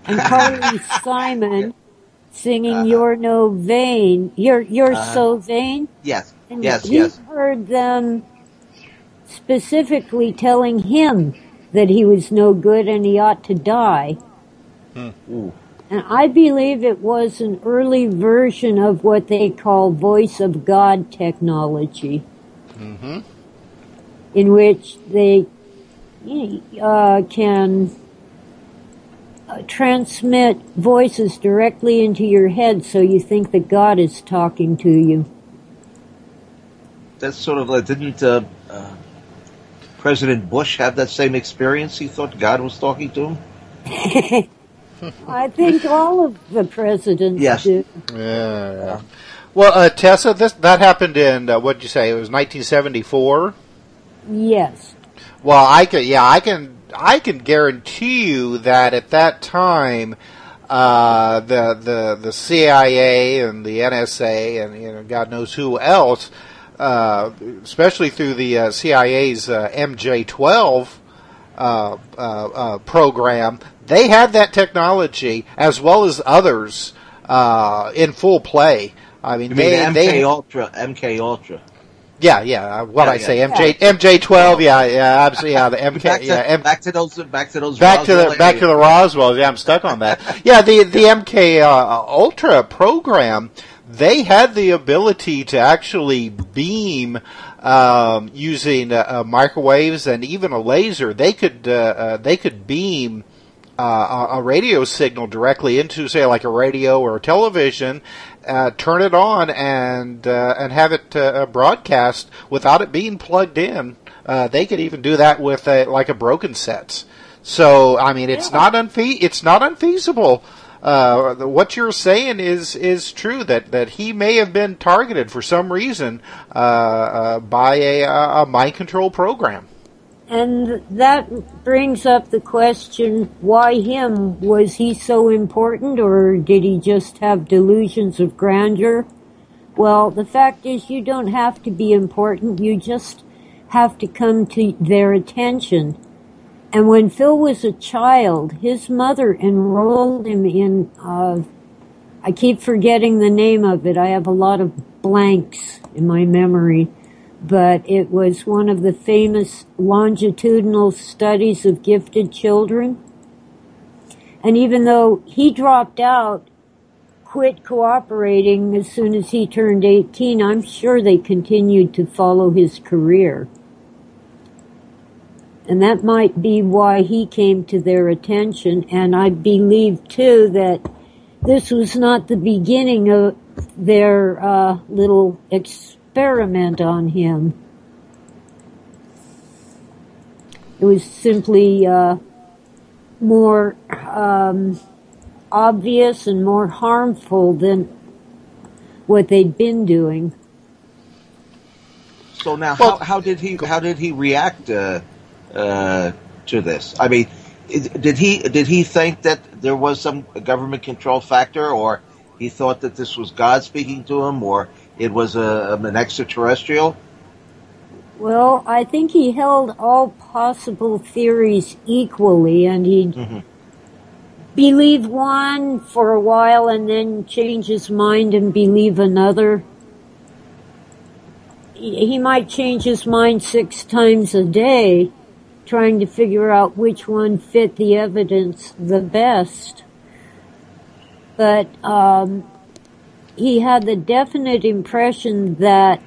and Carly Simon singing uh-huh. You're No Vain. You're, you're uh-huh. so vain? Yes, and yes, he yes. heard them specifically telling him that he was no good and he ought to die. Hmm. And I believe it was an early version of what they call voice of God technology, mm-hmm. in which they uh, can uh, transmit voices directly into your head so you think that God is talking to you. That's sort of like, didn't uh, uh, President Bush have that same experience? He thought God was talking to him? I think all of the presidents yes. do. Yeah, yeah. Well, uh, Tessa, this, that happened in, uh, what did you say, it was nineteen seventy-four? Yes. Well, I could, yeah, I can I can guarantee you that at that time, uh, the, the the C I A and the N S A and, you know, God knows who else, uh, especially through the uh, C I A's uh, M J twelve uh, uh, uh, program, they had that technology as well as others uh, in full play. I mean, you they mean M K they, Ultra, M K Ultra. Yeah, yeah. What yeah, I yeah. say, MJ, yeah. M J twelve. Yeah, yeah. Absolutely. Yeah, the M K. Back to, yeah, M- back to those. Back to those. Back Roswell to the area. Back to the Roswell. Yeah, I'm stuck on that. Yeah, the the M K uh, Ultra program. They had the ability to actually beam um, using uh, uh, microwaves and even a laser. They could. Uh, uh, they could beam. Uh, a radio signal directly into, say, like a radio or a television, uh, turn it on and uh, and have it uh, broadcast without it being plugged in. Uh, they could even do that with a, like a broken set. So I mean, it's yeah. not unfe it's not unfeasible. Uh, what you're saying is is true that that he may have been targeted for some reason uh, uh, by a, a mind control program. And that brings up the question, why him? Was he so important, or did he just have delusions of grandeur? Well, the fact is, you don't have to be important. You just have to come to their attention. And when Phil was a child, his mother enrolled him in, uh, I keep forgetting the name of it. I have a lot of blanks in my memory. But it was one of the famous longitudinal studies of gifted children. And even though he dropped out, quit cooperating as soon as he turned eighteen, I'm sure they continued to follow his career. And that might be why he came to their attention. And I believe, too, that this was not the beginning of their uh, little experience. Experiment on him. It was simply uh, more um, obvious and more harmful than what they'd been doing. So now, well, how, how did he? How did he react uh, uh, to this? I mean, did he? Did he think that there was some government control factor, or he thought that this was God speaking to him, or? It was a, an extraterrestrial? Well, I think he held all possible theories equally, and he'd mm-hmm. believe one for a while and then change his mind and believe another. He, he might change his mind six times a day, trying to figure out which one fit the evidence the best. But, um... he had the definite impression that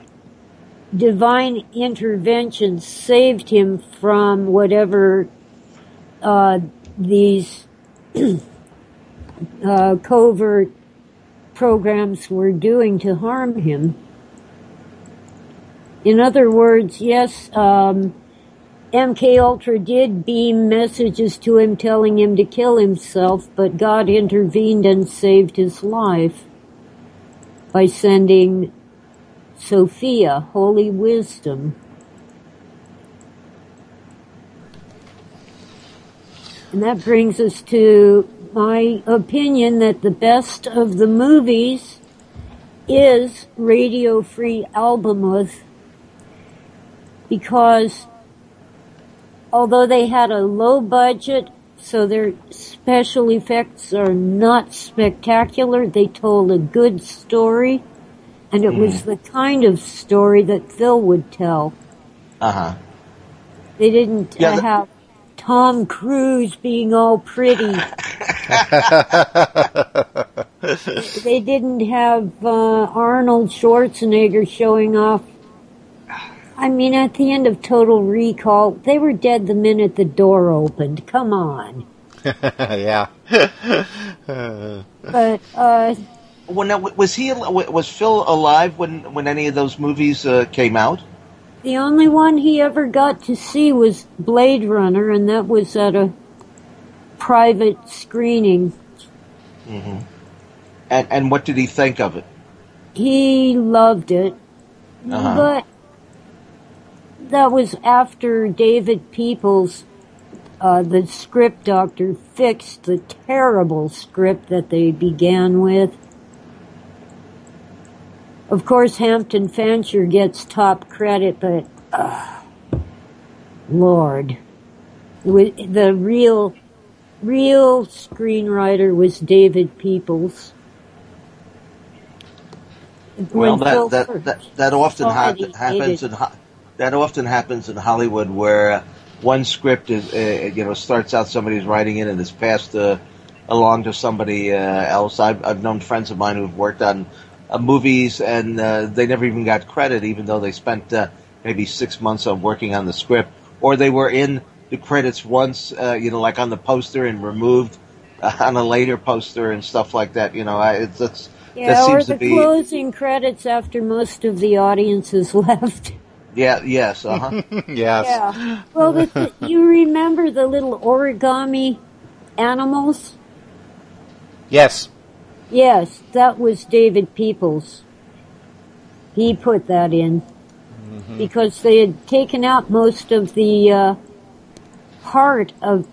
divine intervention saved him from whatever uh, these uh, covert programs were doing to harm him. In other words, yes, um, M K Ultra did beam messages to him telling him to kill himself, but God intervened and saved his life. By sending Sophia, Holy Wisdom. And that brings us to my opinion that the best of the movies is Radio Free Albemuth, because although they had a low budget, so their special effects are not spectacular, they told a good story, and it mm. was the kind of story that Phil would tell. Uh-huh. They didn't yeah, uh, have Tom Cruise being all pretty. They didn't have uh, Arnold Schwarzenegger showing off. I mean, at the end of Total Recall, they were dead the minute the door opened. Come on. Yeah. But uh, well, now, was he was Phil alive when when any of those movies uh, came out? The only one he ever got to see was Blade Runner, and that was at a private screening. Mm-hmm. And and what did he think of it? He loved it, uh-huh. but. That was after David Peoples, uh, the script doctor, fixed the terrible script that they began with. Of course, Hampton Fancher gets top credit, but, uh, Lord. The real, real screenwriter was David Peoples. Well, that, that, that, that often ha- happens in... Ho- That often happens in Hollywood, where one script is, uh, you know, starts out somebody's writing it and is passed uh, along to somebody uh, else. I've, I've known friends of mine who've worked on uh, movies and uh, they never even got credit, even though they spent uh, maybe six months on working on the script, or they were in the credits once, uh, you know, like on the poster and removed uh, on a later poster and stuff like that. You know, I, it's, it's yeah, that seems or the to be closing credits after most of the audience has left. Yeah, yes, uh-huh. yes. Yeah. Well, but the, you remember the little origami animals? Yes. Yes, that was David Peoples. He put that in. Mm-hmm. Because they had taken out most of the uh, heart of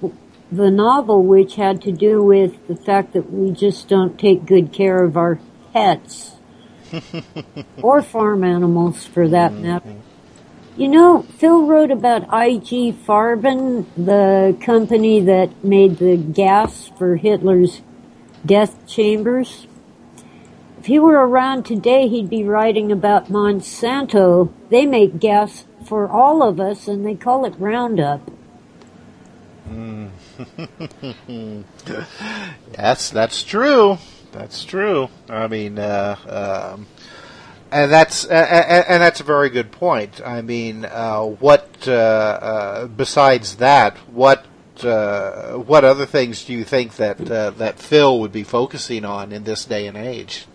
the novel, which had to do with the fact that we just don't take good care of our pets. Or farm animals, for that matter. Mm-hmm. You know, Phil wrote about I G Farben, the company that made the gas for Hitler's death chambers. If he were around today, he'd be writing about Monsanto. They make gas for all of us, and they call it Roundup. Mm. Yes, that's true. That's true. I mean, uh... Um... And that's uh, and that's a very good point. I mean, uh, what uh, uh, besides that, what uh, what other things do you think that uh, that Phil would be focusing on in this day and age?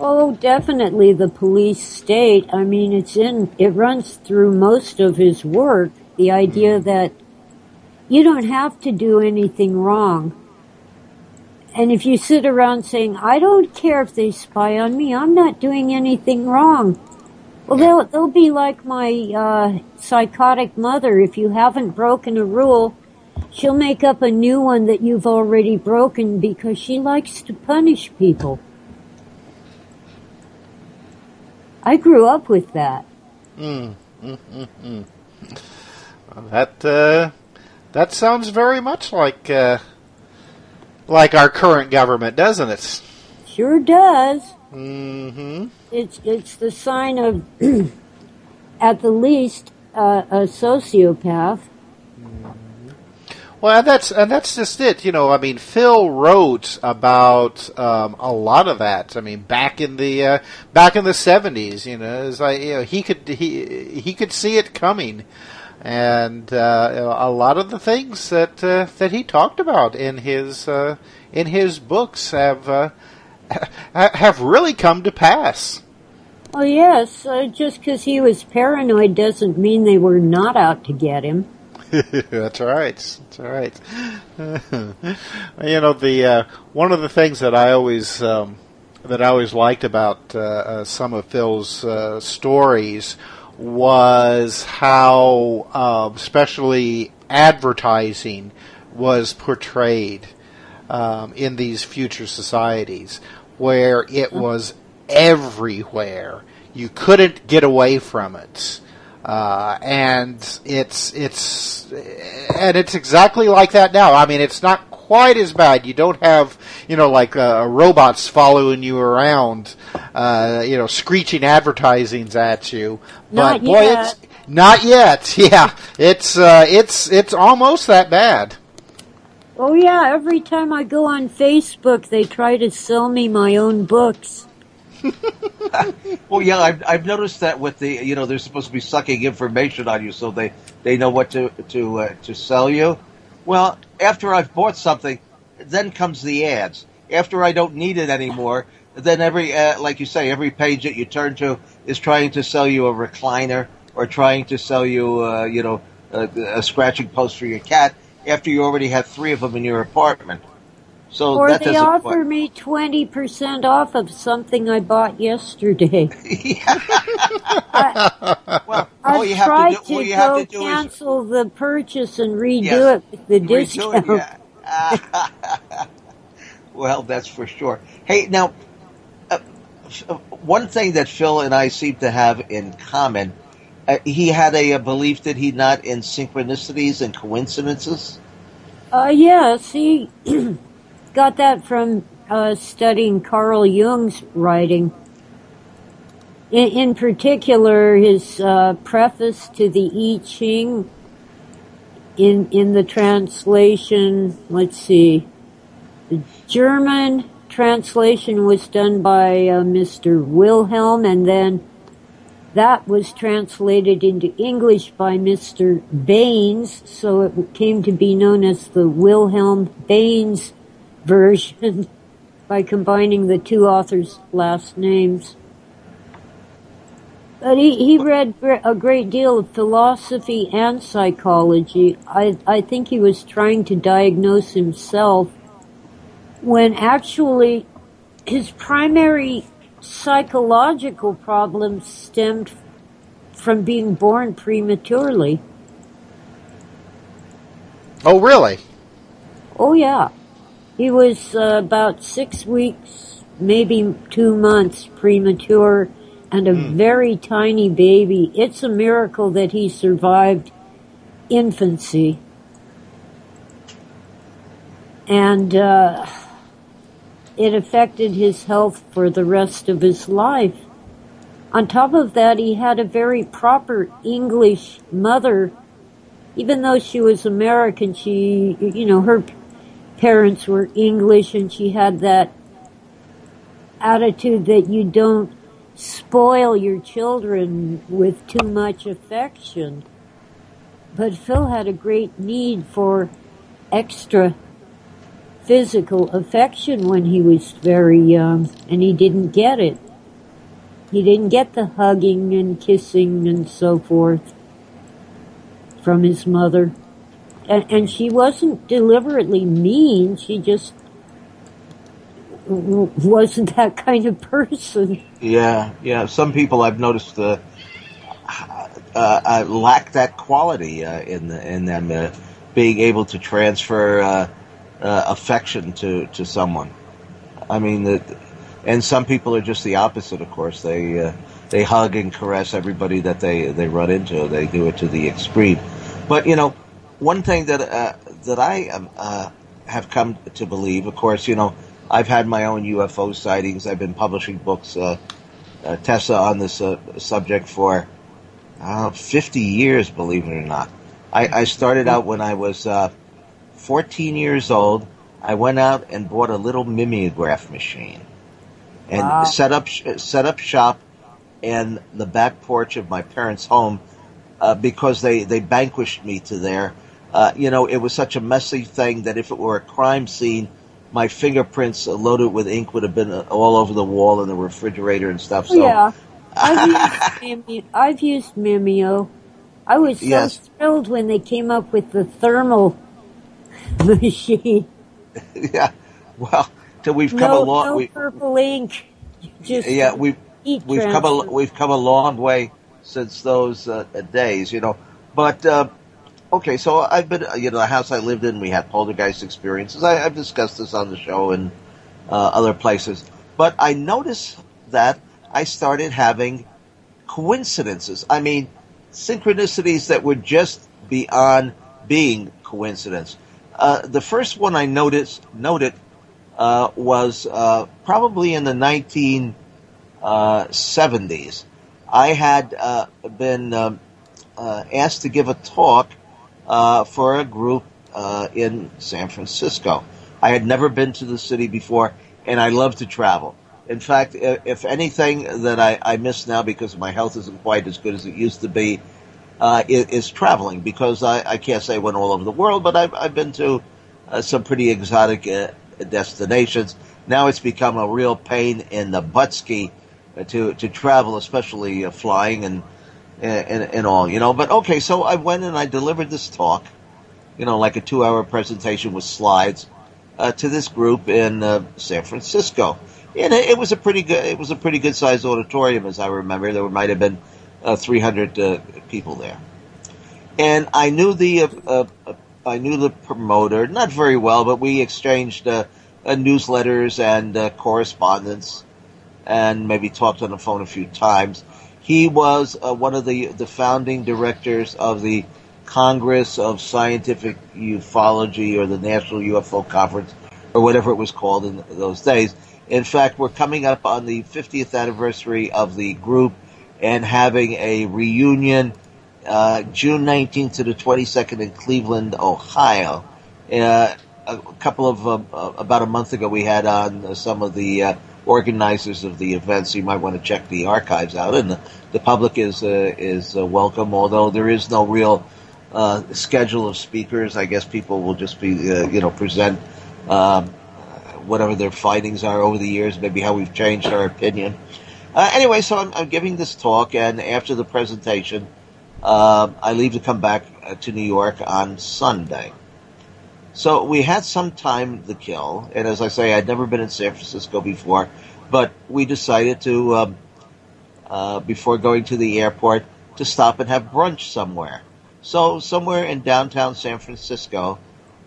Oh, definitely the police state. I mean, it's in it runs through most of his work. The idea mm. that you don't have to do anything wrong. And if you sit around saying, I don't care if they spy on me, I'm not doing anything wrong. Well, they'll, they'll be like my uh, psychotic mother. If you haven't broken a rule, she'll make up a new one that you've already broken because she likes to punish people. I grew up with that. Mm, mm, mm, mm. Well, that, uh, that sounds very much like... Uh Like our current government, doesn't it? Sure does. Mm-hmm. It's it's the sign of, at the least, uh, a sociopath. Mm-hmm. Well, and that's and that's just it. You know, I mean, Phil wrote about um, a lot of that. I mean, back in the uh, back in the seventies, you know, it's like, you know, he could he he could see it coming. And uh, a lot of the things that uh, that he talked about in his uh, in his books have uh, have really come to pass. Oh yes, uh, just because he was paranoid doesn't mean they were not out to get him. That's right. That's right. You know, the uh, one of the things that I always um, that I always liked about uh, uh, some of Phil's uh, stories. Was how, uh, especially advertising, was portrayed um, in these future societies, where it was everywhere. You couldn't get away from it. Uh, and it's it's and it's exactly like that now. I mean, it's not quite as bad. You don't have, you know, like uh, robots following you around, uh, you know, screeching advertisings at you. Not but boy, yet. It's not yet. Yeah, it's uh, it's it's almost that bad. Oh yeah, every time I go on Facebook, they try to sell me my own books. Well, yeah, I've, I've noticed that with the, you know, they're supposed to be sucking information on you so they, they know what to to uh, to sell you. Well, after I've bought something, then comes the ads. After I don't need it anymore, then every, uh, like you say, every page that you turn to is trying to sell you a recliner or trying to sell you, uh, you know, a, a scratching post for your cat after you already have three of them in your apartment. So or they offer work. me twenty percent off of something I bought yesterday. I, well, I've all you tried have to, do, to, you have to do cancel is, the purchase and redo yes, it with the discount. It, yeah. Well, that's for sure. Hey, now, uh, one thing that Phil and I seem to have in common, uh, he had a, a belief, did he not, in synchronicities and coincidences? Uh, yeah, see... Got that from uh, studying Carl Jung's writing. In, in particular, his uh, preface to the I Ching in, in the translation, let's see, the German translation was done by uh, Mister Wilhelm, and then that was translated into English by Mister Baines, so it came to be known as the Wilhelm-Baines version by combining the two authors' last names. But he, he read a great deal of philosophy and psychology. I, I think he was trying to diagnose himself when actually his primary psychological problems stemmed from being born prematurely. Oh, really? Oh, yeah. He was uh, about six weeks, maybe two months premature, and a mm. very tiny baby. It's a miracle that he survived infancy. And uh, it affected his health for the rest of his life. On top of that, he had a very proper English mother. Even though she was American, she, you know, her... parents were English, and she had that attitude that you don't spoil your children with too much affection. But Phil had a great need for extra physical affection when he was very young, and he didn't get it. He didn't get the hugging and kissing and so forth from his mother. And, and she wasn't deliberately mean. She just wasn't that kind of person. Yeah, yeah. Some people I've noticed uh, uh, lack that quality uh, in the, in them, uh, being able to transfer uh, uh, affection to, to someone. I mean, the, and some people are just the opposite. Of course, they uh, they hug and caress everybody that they they run into. They do it to the extreme. But you know. One thing that uh, that I uh, have come to believe, of course, you know, I've had my own U F O sightings. I've been publishing books, uh, uh, Tessa, on this uh, subject for uh, fifty years, believe it or not. I, I started out when I was uh, fourteen years old. I went out and bought a little mimeograph machine and wow. set up set up shop in the back porch of my parents' home uh, because they, they vanquished me to there. Uh, you know, it was such a messy thing that if it were a crime scene, my fingerprints loaded with ink would have been all over the wall and the refrigerator and stuff. So. Yeah, I've used, Mimeo. I've used Mimeo. I was so yes. thrilled when they came up with the thermal machine. Yeah, well, till we've come no, a long. No we, purple ink. Just yeah, we've we've transfer. come a we've come a long way since those uh, days, you know, but. Uh, Okay, so I've been, you know, the house I lived in, we had poltergeist experiences. I, I've discussed this on the show and uh, other places. But I noticed that I started having coincidences. I mean, synchronicities that were just beyond being coincidence. Uh, the first one I noticed noted uh, was uh, probably in the nineteen seventies. I had uh, been um, uh, asked to give a talk uh, for a group uh, in San Francisco. I had never been to the city before, and I love to travel. In fact, if anything that I, I miss now because my health isn't quite as good as it used to be, uh, is, is traveling, because I, I can't say I went all over the world, but I've, I've been to uh, some pretty exotic uh, destinations. Now it's become a real pain in the buttski to, to travel, especially uh, flying and, and, and all, you know. But okay, so I went and I delivered this talk, you know, like a two-hour presentation with slides uh, to this group in uh, San Francisco. And it was a pretty good. It was a pretty good sized auditorium, as I remember. There might have been uh, three hundred uh, people there, and I knew the uh, uh, I knew the promoter not very well, but we exchanged uh, uh, newsletters and uh, correspondence, and maybe talked on the phone a few times. He was uh, one of the the founding directors of the Congress of Scientific Ufology, or the National U F O Conference, or whatever it was called in those days. In fact, we're coming up on the fiftieth anniversary of the group and having a reunion uh, June nineteenth to the twenty-second in Cleveland, Ohio. Uh, a couple of, uh, about a month ago, we had on some of the uh, organizers of the event, so you might want to check the archives out. And the, the public is, uh, is uh, welcome, although there is no real uh, schedule of speakers. I guess people will just be, uh, you know, present Um, whatever their findings are over the years, maybe how we've changed our opinion. Uh, anyway, so I'm, I'm giving this talk, and after the presentation, uh, I leave to come back to New York on Sunday. So we had some time to kill, and as I say, I'd never been in San Francisco before, but we decided to, um, uh, before going to the airport, to stop and have brunch somewhere. So somewhere in downtown San Francisco,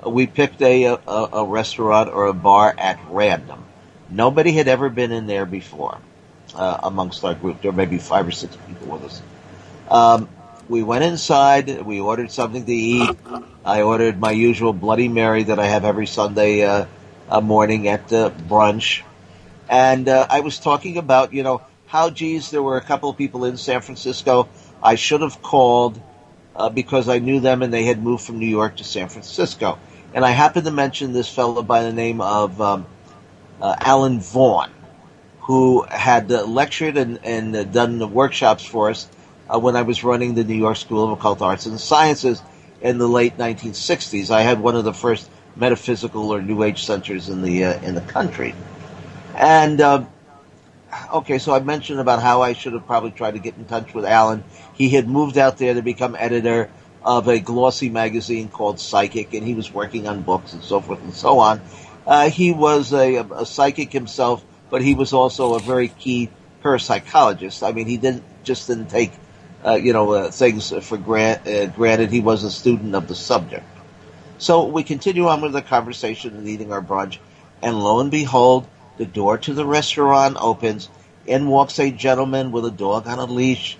we picked a, a, a restaurant or a bar at random. Nobody had ever been in there before uh, amongst our group. There were maybe five or six people with us. Um, we went inside. We ordered something to eat. I ordered my usual Bloody Mary that I have every Sunday uh, morning at uh, brunch. And uh, I was talking about, you know, how, geez, there were a couple of people in San Francisco I should have called uh, because I knew them and they had moved from New York to San Francisco. And I happened to mention this fellow by the name of um, uh, Alan Vaughan, who had uh, lectured and, and uh, done the workshops for us uh, when I was running the New York School of Occult Arts and Sciences in the late nineteen sixties. I had one of the first metaphysical or New Age centers in the uh, in the country. And, uh, okay, so I mentioned about how I should have probably tried to get in touch with Alan. He had moved out there to become editor of a glossy magazine called Psychic, and he was working on books and so forth and so on. Uh, he was a, a psychic himself, but he was also a very key parapsychologist. I mean, he didn't just didn't take uh, you know uh, things for gra- uh, granted. He was a student of the subject. So we continue on with the conversation and eating our brunch, and lo and behold, the door to the restaurant opens. In walks a gentleman with a dog on a leash,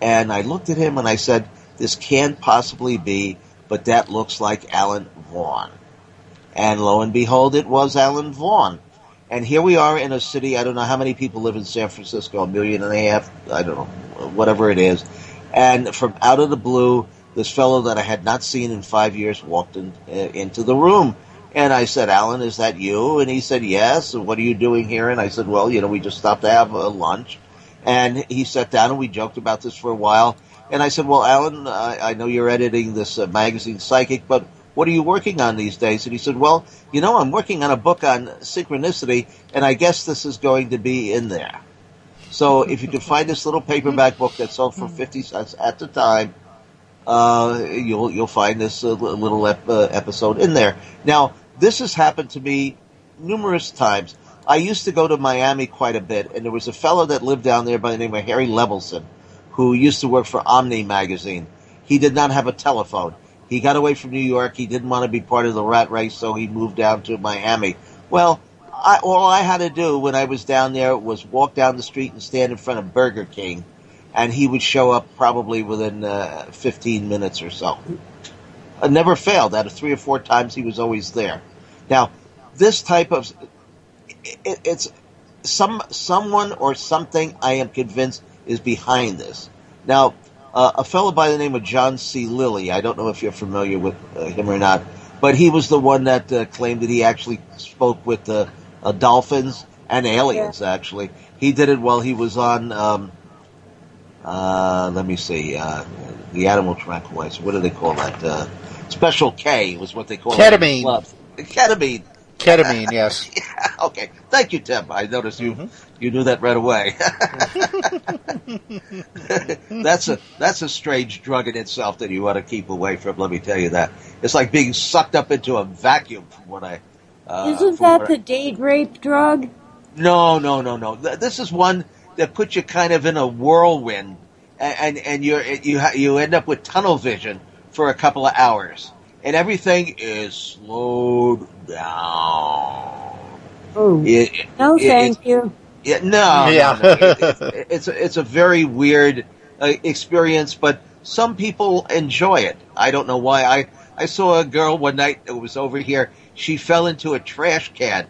and I looked at him and I said, "This can't possibly be, but that looks like Alan Vaughan." And lo and behold, it was Alan Vaughan. And here we are in a city, I don't know how many people live in San Francisco, a million and a half, I don't know, whatever it is. And from out of the blue, this fellow that I had not seen in five years walked in, uh, into the room. And I said, "Alan, is that you?" And he said, "Yes. And what are you doing here?" And I said, "Well, you know, we just stopped to have uh, lunch." And he sat down and we joked about this for a while. And I said, "Well, Alan, I, I know you're editing this uh, magazine, Psychic, but what are you working on these days?" And he said, "Well, you know, I'm working on a book on synchronicity, and I guess this is going to be in there. So if you could find this little paperback book that sold for fifty cents at the time, uh, you'll you'll find this uh, little ep- uh, episode in there." Now, this has happened to me numerous times. I used to go to Miami quite a bit, and there was a fellow that lived down there by the name of Harry Levelson, who used to work for Omni magazine. He did not have a telephone. He got away from New York. He didn't want to be part of the rat race, so he moved down to Miami. Well, I, all I had to do when I was down there was walk down the street and stand in front of Burger King and he would show up probably within uh, fifteen minutes or so. It never failed. Out of three or four times, he was always there. Now, this type of it, it's some someone or something I am convinced is behind this. Now, uh, a fellow by the name of John C. Lilly. I don't know if you're familiar with uh, him or not, but he was the one that uh, claimed that he actually spoke with the uh, uh, dolphins and aliens. Yeah. Actually, he did it while he was on. Um, uh, let me see, uh, the animal tranquilizer. What do they call that? Uh, Special K was what they call ketamine. It. Well, ketamine. Ketamine, yes. Yeah, okay. Thank you, Tim. I noticed you mm-hmm. you knew that right away. that's a that's a strange drug in itself that you want to keep away from, let me tell you that. It's like being sucked up into a vacuum from what I... Uh, Isn't that the I, date rape drug? No, no, no, no. This is one that puts you kind of in a whirlwind, and, and, and you're, you you end up with tunnel vision for a couple of hours. And everything is slowed down. Ooh. It, it, no, it, thank you. It, no, yeah. no, no. It, it, it's a, it's a very weird uh, experience, but some people enjoy it. I don't know why. I, I saw a girl one night that was over here. She fell into a trash can.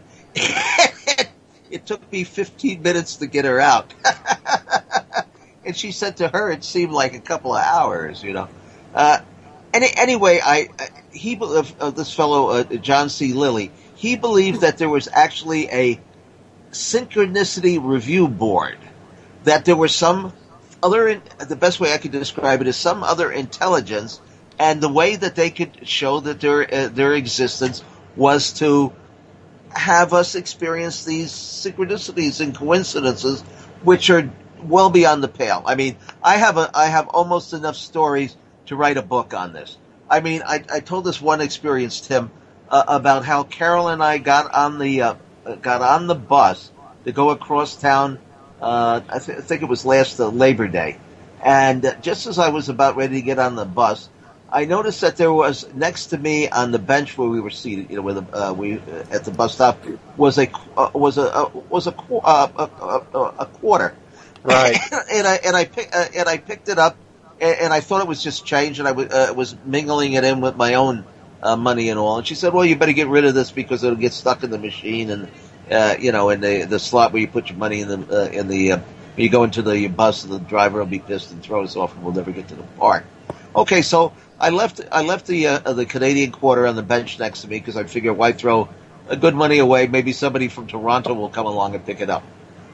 It took me fifteen minutes to get her out. And she said to her it seemed like a couple of hours, you know. Uh, any, anyway, I... I He, uh, this fellow, uh, John C. Lilly, he believed that there was actually a synchronicity review board, that there was some other, the best way I could describe it is some other intelligence, and the way that they could show that their, uh, their existence was to have us experience these synchronicities and coincidences, which are well beyond the pale. I mean, I have a, I have almost enough stories to write a book on this. I mean, I, I told this one experience, Tim, uh, about how Carol and I got on the uh, got on the bus to go across town. Uh, I, th I think it was last uh, Labor Day, and uh, just as I was about ready to get on the bus, I noticed that there was next to me on the bench where we were seated, you know, where the, uh, we uh, at the bus stop was a uh, was a uh, was a qu uh, a, a, a quarter, right? and I and I pick, uh, and I picked it up. And I thought it was just change, and I uh, was mingling it in with my own uh, money and all. And she said, well, you better get rid of this because it'll get stuck in the machine and, uh, you know, in the, the slot where you put your money in the, uh, in the uh, you go into the bus, and the driver will be pissed and throw us off, and we'll never get to the park. Okay, so I left I left the, uh, the Canadian quarter on the bench next to me because I figured why throw a good money away? Maybe somebody from Toronto will come along and pick it up.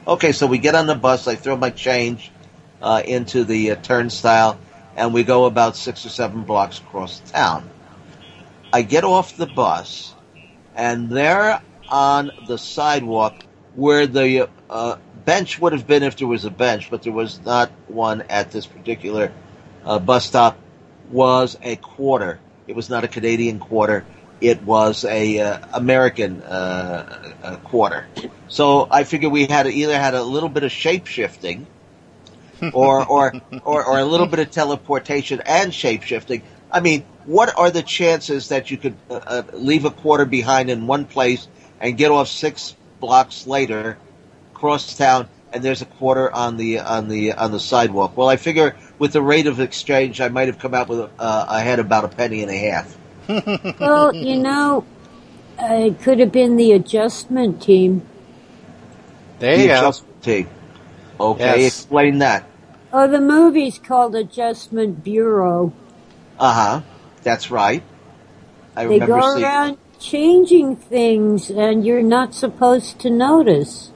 Okay, so we get on the bus. I throw my change. Uh, into the uh, turnstile, and we go about six or seven blocks across town. I get off the bus, and there on the sidewalk where the uh, bench would have been if there was a bench, but there was not one at this particular uh, bus stop, was a quarter. It was not a Canadian quarter. It was a uh, American uh, a quarter. So I figured we had either had a little bit of shape-shifting, or, or or or a little bit of teleportation and shape-shifting. I mean, what are the chances that you could uh, uh, leave a quarter behind in one place and get off six blocks later, cross town, and there's a quarter on the on the on the sidewalk? Well, I figure with the rate of exchange, I might have come out with uh, I had about a penny and a half. Well, you know, it could have been the adjustment team. There you go. The adjustment team. Okay, yes. Explain that. Oh, the movie's called Adjustment Bureau. Uh-huh. That's right. I they remember go seeing around it. Changing things, and you're not supposed to notice.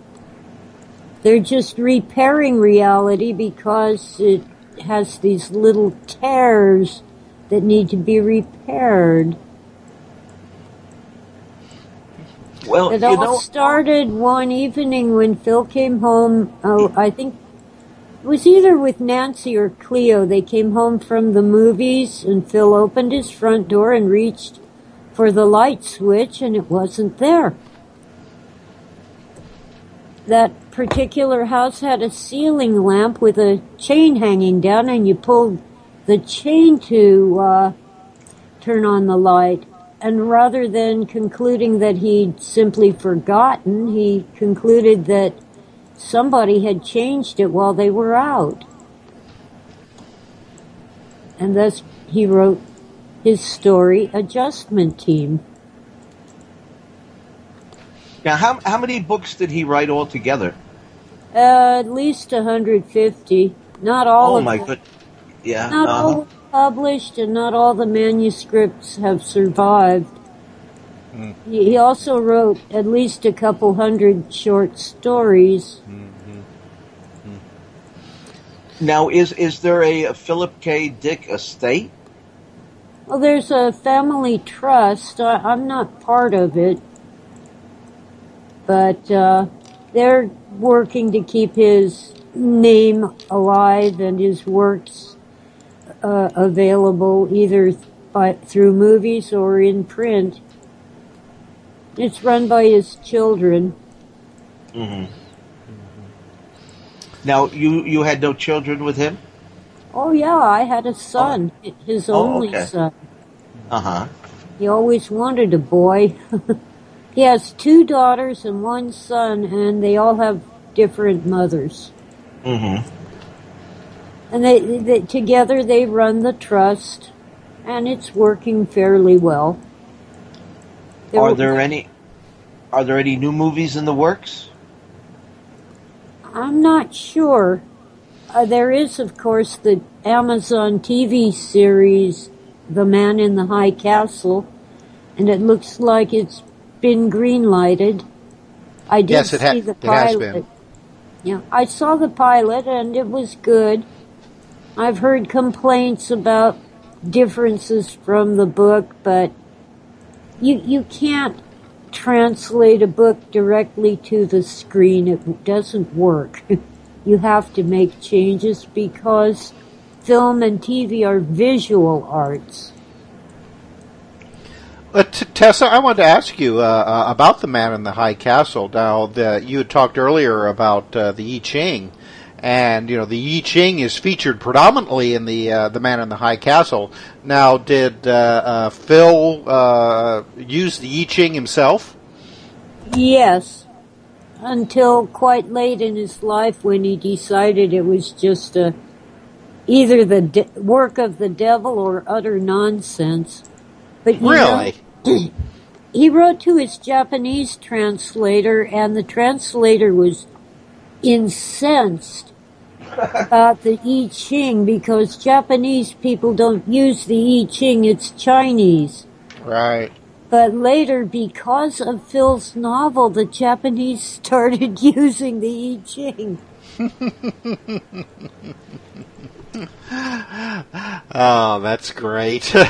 They're just repairing reality because it has these little tears that need to be repaired. Well, it all you know, started one evening when Phil came home. Oh, I think it was either with Nancy or Cleo. They came home from the movies, and Phil opened his front door and reached for the light switch, and it wasn't there. That particular house had a ceiling lamp with a chain hanging down, and you pulled the chain to uh, turn on the light. And rather than concluding that he'd simply forgotten, he concluded that somebody had changed it while they were out. and thus he wrote his story Adjustment Team. Now, how how many books did he write altogether? Uh, at least one hundred fifty. Not all. Oh my good. Yeah. Not uh-huh. all were published, and not all the manuscripts have survived. Mm. He, he also wrote at least a couple hundred short stories. Mm-hmm. Mm. Now, is is there a, a Philip K. Dick estate? Well, there's a family trust. I, I'm not part of it. But uh, they're working to keep his name alive and his works uh, available either by, through movies or in print. It's run by his children. Mm-hmm. Mm-hmm. Now, you, you had no children with him? Oh, yeah, I had a son, oh. his only oh, okay. son. Uh-huh. He always wanted a boy. He has two daughters and one son, and they all have different mothers. Mm-hmm. And they, they together they run the trust, and it's working fairly well. They're are there any? Are there any new movies in the works? I'm not sure. Uh, there is, of course, the Amazon T V series, The Man in the High Castle, and it looks like it's been green-lighted. I did yes, it see ha- the pilot. It has been. Yeah, I saw the pilot and it was good. I've heard complaints about differences from the book, but you you can't translate a book directly to the screen. It doesn't work. You have to make changes because film and T V are visual arts. Uh, t- Tessa, I wanted to ask you uh, uh, about The Man in the High Castle. Now, the, you had talked earlier about uh, the I Ching, and you know the I Ching is featured predominantly in the uh, The Man in the High Castle. Now, did uh, uh, Phil uh, use the I Ching himself? Yes, until quite late in his life when he decided it was just uh, either the de- work of the devil or utter nonsense. But really? Know, he wrote to his Japanese translator, and the translator was incensed about the I Ching because Japanese people don't use the I Ching, it's Chinese. Right. But later, because of Phil's novel, the Japanese started using the I Ching. Oh, that's great. You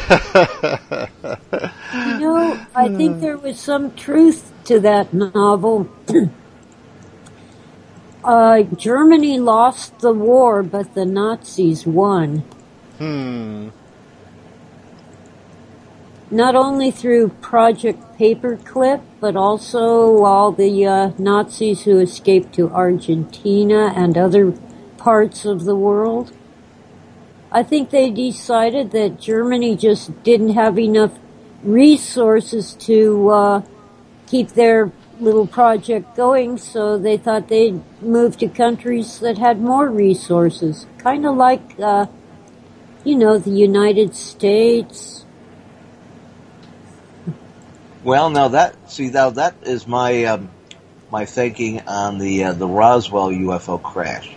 know, I think there was some truth to that novel. uh, Germany lost the war, but the Nazis won. Hmm. Not only through Project Paperclip, but also all the uh, Nazis who escaped to Argentina and other parts of the world. I think they decided that Germany just didn't have enough resources to uh, keep their little project going, so they thought they'd move to countries that had more resources. Kind of like, uh, you know, the United States. Well, now that, see, now that is my um, my thinking on the uh, the Roswell U F O crash,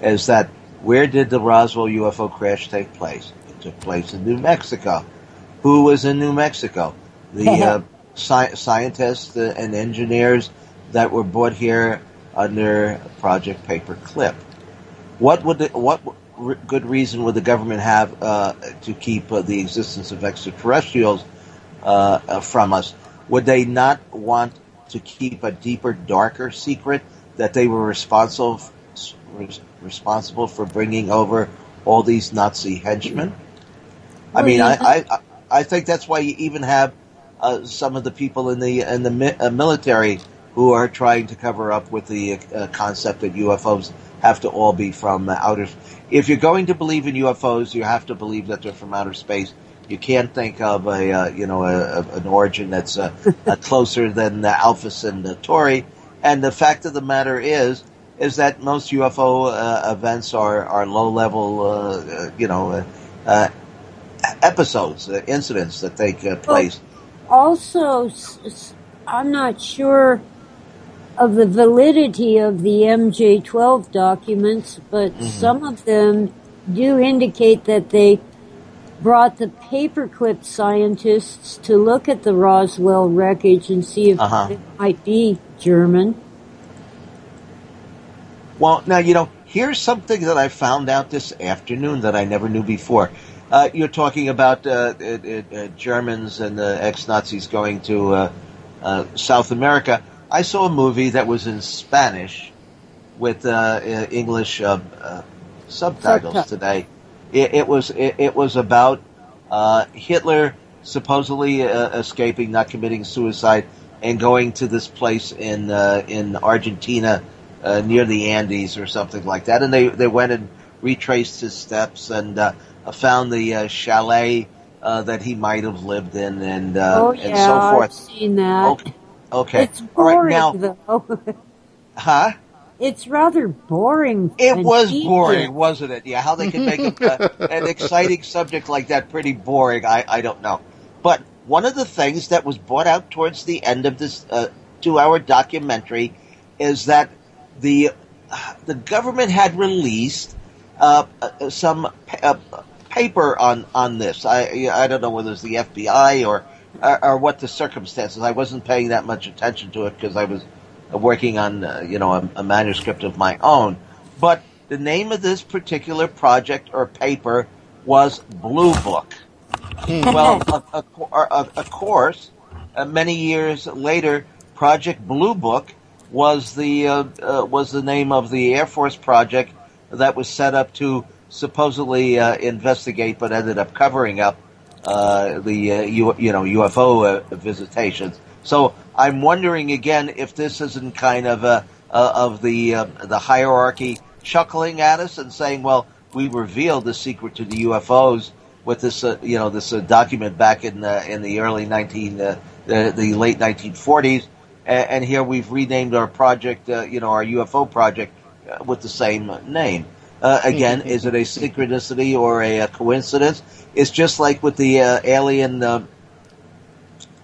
is that where did the Roswell U F O crash take place? It took place in New Mexico. Who was in New Mexico? The uh, sci- scientists and engineers that were brought here under Project Paperclip. What would the, what re- good reason would the government have uh, to keep uh, the existence of extraterrestrials uh, uh, from us? Would they not want to keep a deeper, darker secret that they were responsible for? responsible for bringing over all these Nazi henchmen? I mean, I, I, I think that's why you even have uh, some of the people in the in the mi- uh, military who are trying to cover up with the uh, concept that U F Os have to all be from uh, outer space. If you're going to believe in U F Os, you have to believe that they're from outer space. You can't think of a uh, you know a, a, an origin that's uh, uh, closer than uh, Alpha Centauri. And the fact of the matter is. is that most U F O uh, events are, are low-level, uh, uh, you know, uh, uh, episodes, the incidents that take uh, place. Well, also, I'm not sure of the validity of the M J twelve documents, but mm-hmm. some of them do indicate that they brought the paperclip scientists to look at the Roswell wreckage and see if uh-huh. it might be German. Well, now, you know, here's something that I found out this afternoon that I never knew before. Uh, you're talking about uh, uh, uh, Germans and the ex-Nazis going to uh, uh, South America. I saw a movie that was in Spanish with uh, uh, English uh, uh, subtitles today. It, it was it, it was about uh, Hitler supposedly uh, escaping, not committing suicide, and going to this place in uh, in Argentina uh, near the Andes or something like that. And they, they went and retraced his steps and uh, found the uh, chalet uh, that he might have lived in, and uh, oh, yeah, and so forth. I've seen that. Okay, okay. It's boring, all right, now, though. Huh? It's rather boring. It was boring, wasn't it? Yeah, how they could make a, uh, an exciting subject like that pretty boring, I, I don't know. But one of the things that was brought out towards the end of this uh, two-hour documentary is that the uh, the government had released uh, uh, some pa uh, paper on, on this. I I don't know whether it's the F B I or, or, or what the circumstances. I wasn't paying that much attention to it because I was working on, uh, you know, a, a manuscript of my own. But the name of this particular project or paper was Blue Book. Well, of, of, of course, uh, many years later, Project Blue Book was the, uh, uh, was the name of the Air Force project that was set up to supposedly uh, investigate but ended up covering up uh, the, uh, you, you know, U F O uh, visitations. So I'm wondering again if this isn't kind of a uh, of the uh, the hierarchy chuckling at us and saying, "Well, we revealed the secret to the U F Os with this, uh, you know, this uh, document back in the, in the early nineteen uh, the, the late nineteen forties, and, and here we've renamed our project, uh, you know, our U F O project uh, with the same name." Uh, again, is it a synchronicity or a, a coincidence? It's just like with the uh, alien uh,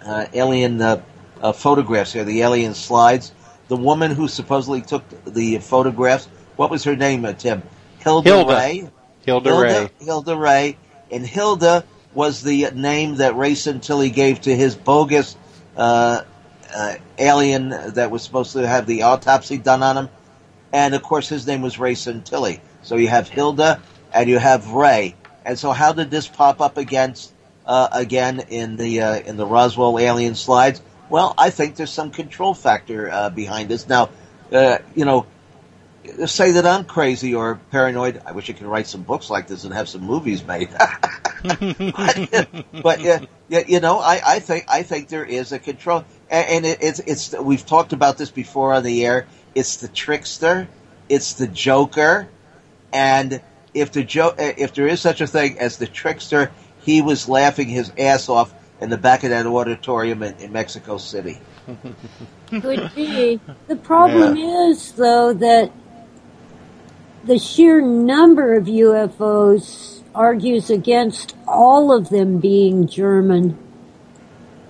uh, alien. Uh, Uh, photographs here, the alien slides. The woman who supposedly took the photographs, what was her name, uh, Tim? Hilda, Hilda Ray. Hilda, Hilda Ray. Hilda Ray. And Hilda was the name that Ray Santilli gave to his bogus uh, uh, alien that was supposed to have the autopsy done on him. And, of course, his name was Ray Santilli. So you have Hilda and you have Ray. And so how did this pop up against uh, again in the, uh, in the Roswell alien slides? Well, I think there's some control factor uh, behind this. Now, uh, you know, say that I'm crazy or paranoid. I wish I could write some books like this and have some movies made. but but uh, you know, I, I think I think there is a control, and it, it's it's we've talked about this before on the air. It's the trickster, it's the joker, and if the jo if there is such a thing as the trickster, he was laughing his ass off in the back of that auditorium in, in Mexico City. Could be. The problem yeah. is, though, that the sheer number of U F Os argues against all of them being German,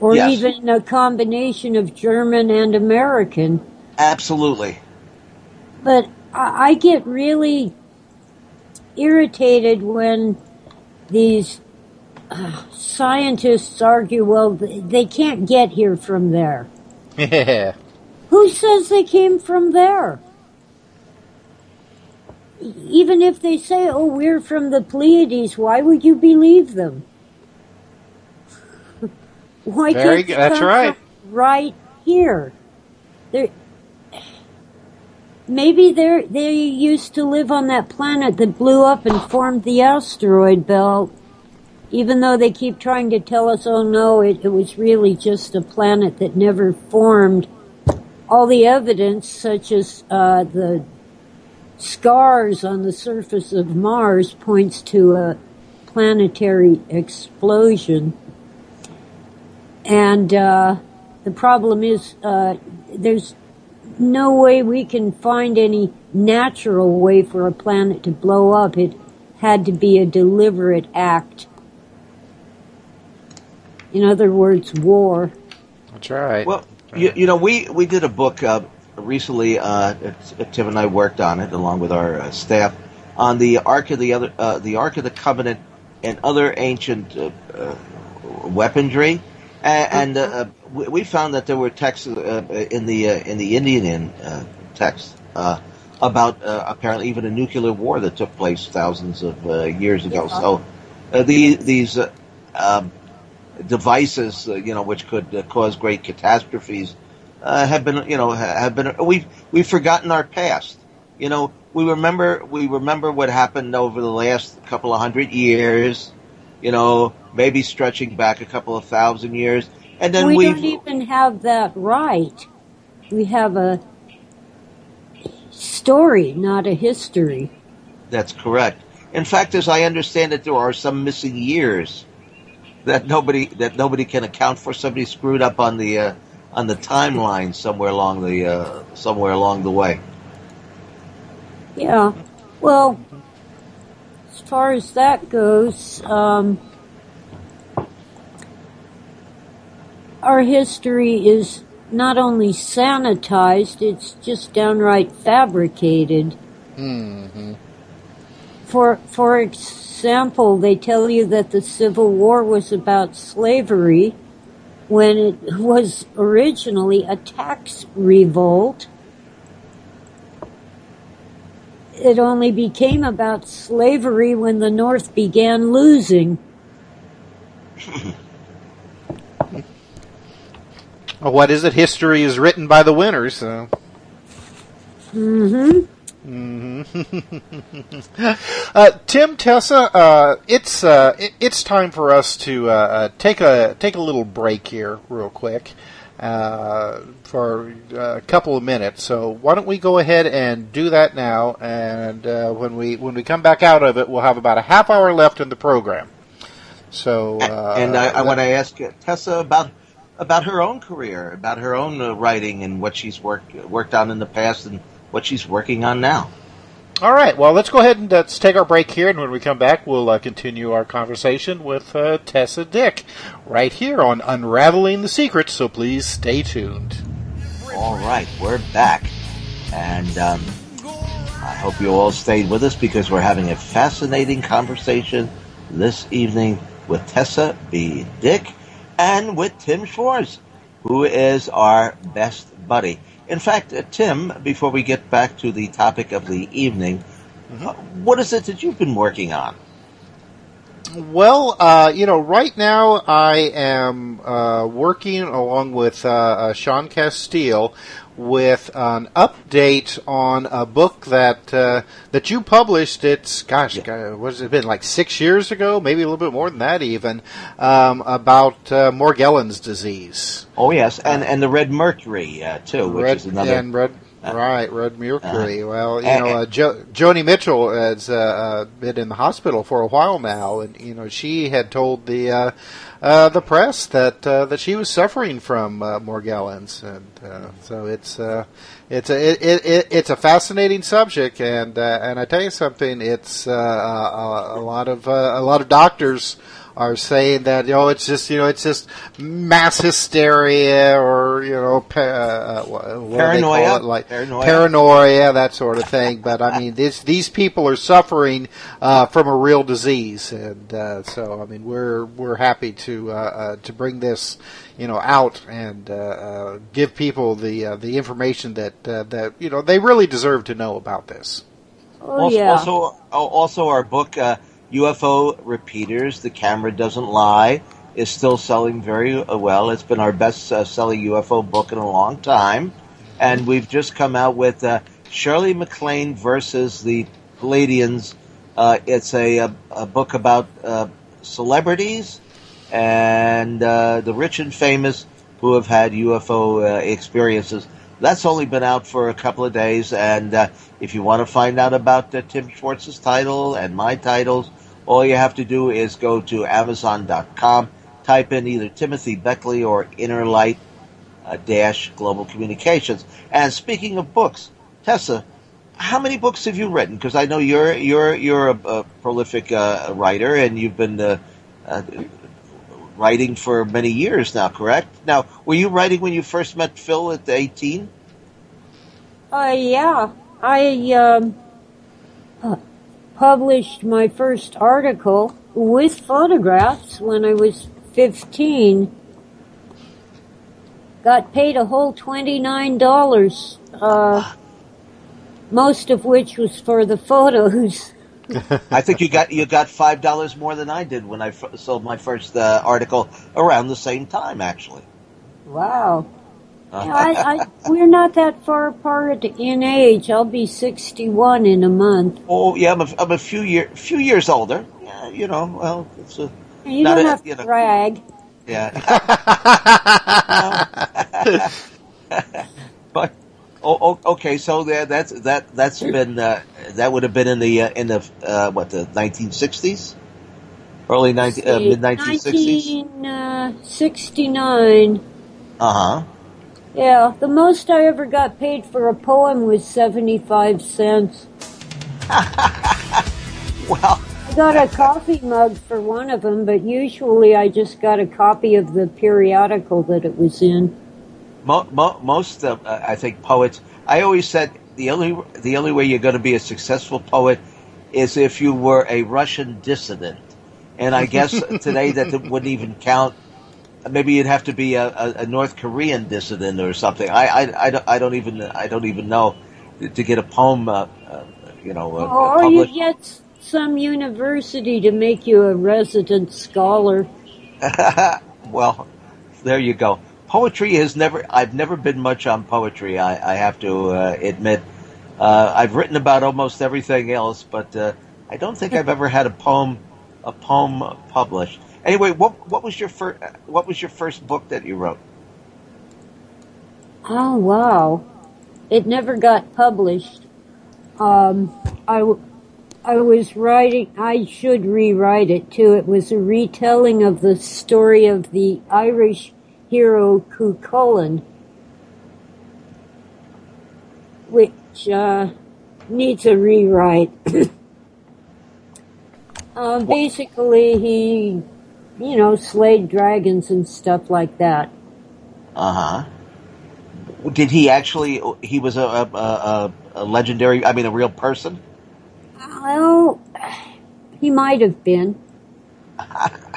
or yes. even a combination of German and American. Absolutely. But I, I get really irritated when these Uh, scientists argue, well, they can't get here from there. Yeah. Who says they came from there? Even if they say, oh, we're from the Pleiades, why would you believe them? Why Very can't that's right. right here? They're, maybe they're, they used to live on that planet that blew up and formed the asteroid belt. Even though they keep trying to tell us, oh no, it, it was really just a planet that never formed. All the evidence, such as uh, the scars on the surface of Mars, points to a planetary explosion. And uh, the problem is uh, there's no way we can find any natural way for a planet to blow up. It had to be a deliberate act In other words, war. That's right. Well, you, you know, we, we did a book uh, recently. Uh, Tim and I worked on it along with our uh, staff on the Ark of the other uh, the Ark of the Covenant and other ancient uh, uh, weaponry, and, and uh, we found that there were texts uh, in the uh, in the Indian uh, text uh, about uh, apparently even a nuclear war that took place thousands of uh, years ago. Yeah. So uh, the, these uh, um, devices, uh, you know, which could uh, cause great catastrophes, uh, have been, you know, have been. We've we've forgotten our past. You know, we remember we remember what happened over the last couple of hundred years. You know, maybe stretching back a couple of thousand years, and then we we've, don't even have that right. We have a story, not a history. That's correct. In fact, as I understand it, there are some missing years that nobody that nobody can account for. Somebody screwed up on the uh, on the timeline somewhere along the uh, somewhere along the way. Yeah. Well, as far as that goes, um, our history is not only sanitized, it's just downright fabricated. Mm-hmm. For for example, they tell you that the Civil War was about slavery when it was originally a tax revolt. It only became about slavery when the North began losing. Well, what is it? History is written by the winners, so. Mm-hmm. Mm-hmm. uh, Tim, Tessa, uh, it's uh, it, it's time for us to uh, take a take a little break here, real quick, uh, for a couple of minutes. So why don't we go ahead and do that now? And uh, when we when we come back out of it, we'll have about a half hour left in the program. So uh, and I, I want to ask Tessa about. about her own career, about her own uh, writing and what she's worked worked on in the past and what she's working on now. All right. Well, let's go ahead and uh, let's take our break here, and when we come back, we'll uh, continue our conversation with uh, Tessa Dick right here on Unraveling the Secrets, so please stay tuned. All right. We're back, and um, I hope you all stayed with us because we're having a fascinating conversation this evening with Tessa B. Dick. And with Tim Swartz, who is our best buddy. In fact, uh, Tim, before we get back to the topic of the evening, mm-hmm. uh, what is it that you've been working on? Well, uh, you know, right now I am uh, working along with uh, uh, Sean Castile with an update on a book that uh, that you published. It's, gosh, yeah. what has it been, like six years ago? Maybe a little bit more than that even, um, about uh, Morgellons disease. Oh, yes, and, and the red mercury, uh, too, which red, is another... And red, uh, right, red mercury. Uh, well, you uh, know, uh, jo- Joni Mitchell has uh, uh, been in the hospital for a while now, and, you know, she had told the... Uh, Uh, the press that uh, that she was suffering from uh, Morgellons, and uh, so it's uh, it's a it, it, it's a fascinating subject, and uh, and I tell you something, it's uh, a, a lot of uh, a lot of doctors are saying that, you know, it's just, you know, it's just mass hysteria or, you know, pa- uh, what paranoia. Do they call it? Like paranoia. paranoia, that sort of thing. But I mean, this, these people are suffering uh, from a real disease, and uh, so I mean, we're we're happy to uh, uh, to bring this, you know, out and uh, uh, give people the uh, the information that uh, that you know they really deserve to know about this. Oh, also, yeah. also, also, our book. Uh, U F O Repeaters, The Camera Doesn't Lie, is still selling very well. It's been our best-selling uh, U F O book in a long time. And we've just come out with uh, Shirley MacLaine versus the Palladians. Uh, it's a, a, a book about uh, celebrities and uh, the rich and famous who have had U F O uh, experiences. That's only been out for a couple of days. And uh, if you want to find out about uh, Tim Schwartz's title and my titles, all you have to do is go to Amazon dot com, type in either Timothy Beckley or Inner Light uh, dash Global Communications. And speaking of books, Tessa, how many books have you written? Because I know you're you're you're a, a prolific uh, writer, and you've been uh, uh, writing for many years now, correct? Now, were you writing when you first met Phil at eighteen? Uh, yeah. I um, published my first article with photographs when I was fifteen. Got paid a whole twenty-nine dollars, uh, most of which was for the photos. I think you got you got five dollars more than I did when I f sold my first uh, article around the same time, actually. Wow! Uh, yeah, I, I, we're not that far apart in age. I'll be sixty-one in a month. Oh yeah, I'm a, I'm a few year few years older. Yeah, you know. Well, it's a. You not don't a, have to you know, brag. Yeah. But. Oh, okay. So that that's that that's been uh, that would have been in the uh, in the uh, what the nineteen sixties, early nineteen uh, mid nineteen sixties. Nineteen sixty nine. Uh huh. Yeah, the most I ever got paid for a poem was seventy five cents. Well, I got a coffee mug for one of them, but usually I just got a copy of the periodical that it was in. Most, uh, I think, poets. I always said the only the only way you're going to be a successful poet is if you were a Russian dissident. And I guess today that wouldn't even count. Maybe you'd have to be a, a North Korean dissident or something. I I, I, don't, I don't even I don't even know to get a poem. Uh, uh, you know, uh, or published. You get some university to make you a resident scholar. Well, there you go. Poetry has never, I've never been much on poetry, I, I have to uh, admit. Uh, I've written about almost everything else, but uh, I don't think I've ever had a poem a poem published. Anyway, what, what, was your fir what was your first book that you wrote? Oh, wow. It never got published. Um, I, w I was writing, I should rewrite it too. It was a retelling of the story of the Irish hero Cuchulainn, which uh, needs a rewrite. uh, basically, he, you know, slayed dragons and stuff like that. Uh huh. Did he actually? He was a a, a, a legendary. I mean, a real person. Well, he might have been. Okay.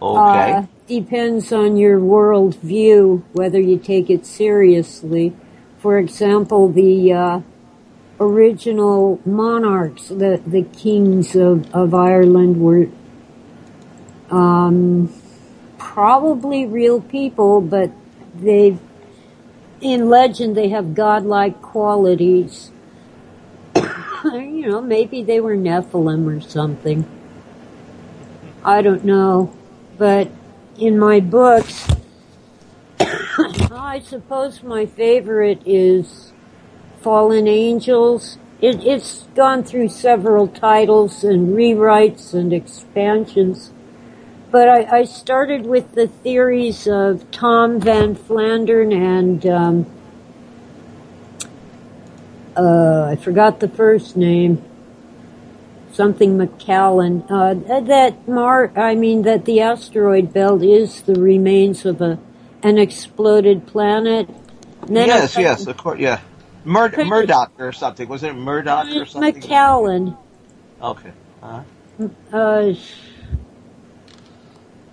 Uh, Depends on your world view, whether you take it seriously. For example, the uh, original monarchs, the, the kings of, of Ireland were um, probably real people, but they've, in legend, they have godlike qualities. You know, maybe they were Nephilim or something. I don't know, but in my books, I suppose my favorite is Fallen Angels. It, it's gone through several titles and rewrites and expansions. But I, I started with the theories of Tom Van Flandern and, um, uh, I forgot the first name. Something McCallan, uh, that Mar I mean that the asteroid belt is the remains of a an exploded planet. Yes, yes, of course, yeah. Mur Murdoch or something, was it Murdoch or something? McCallan. Okay. Uh -huh. uh,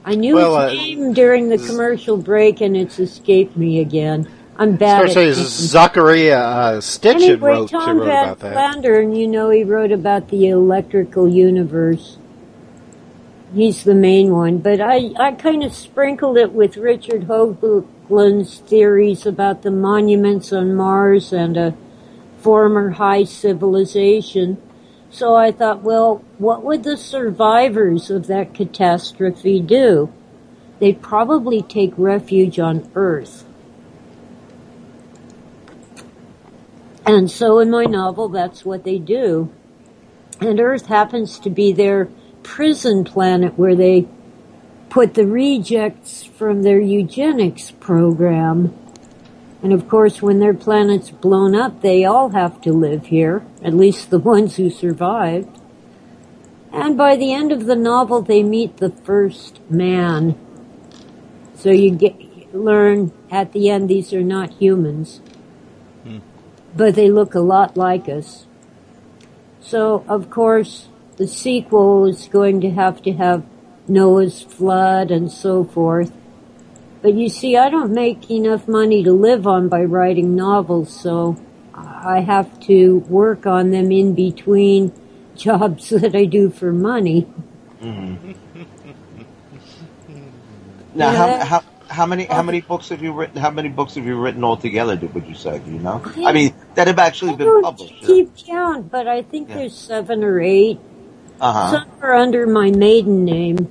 I knew well, his uh, name during the commercial break, and it's escaped me again. I'm bad. Sorry, Zachariah uh, Stitchin anyway, wrote, Tom wrote about that. Flandern, you know, he wrote about the electrical universe. He's the main one, but I, I kind of sprinkled it with Richard Hoagland's theories about the monuments on Mars and a former high civilization. So I thought, well, what would the survivors of that catastrophe do? They'd probably take refuge on Earth. And so in my novel, that's what they do. And Earth happens to be their prison planet where they put the rejects from their eugenics program. And of course, when their planet's blown up, they all have to live here, at least the ones who survived. And by the end of the novel, they meet the first man. So you get learn at the end these are not humans. Hmm. But they look a lot like us. So, of course, the sequel is going to have to have Noah's flood and so forth. But you see, I don't make enough money to live on by writing novels, so I have to work on them in between jobs that I do for money. Mm-hmm. Now, yeah. how, how how many how many books have you written? How many books have you written altogether? Would you say? Do you know? I, I mean, that have actually I been don't published. Keep yeah. count, but I think yeah. there's seven or eight. Uh-huh. Some are under my maiden name.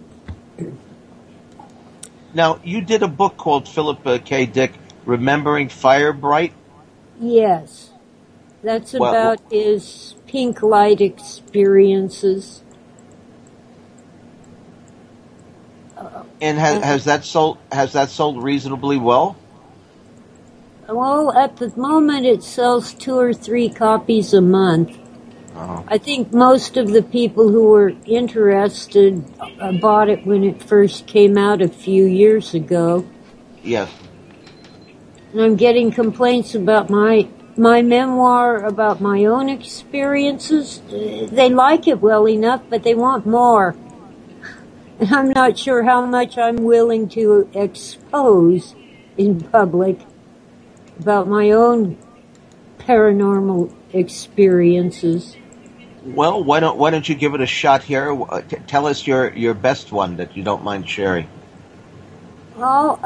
Now, you did a book called Philip K. Dick, Remembering Firebright? Yes. That's well, about well, his pink light experiences. And has, has that sold has that sold reasonably well? Well, at the moment it sells two or three copies a month. Uh-huh. I think most of the people who were interested uh, bought it when it first came out a few years ago. Yes. And I'm getting complaints about my my memoir, about my own experiences. They like it well enough, but they want more. And I'm not sure how much I'm willing to expose in public about my own paranormal experiences. Well, why don't why don't you give it a shot here? T- tell us your, your best one that you don't mind sharing. Well,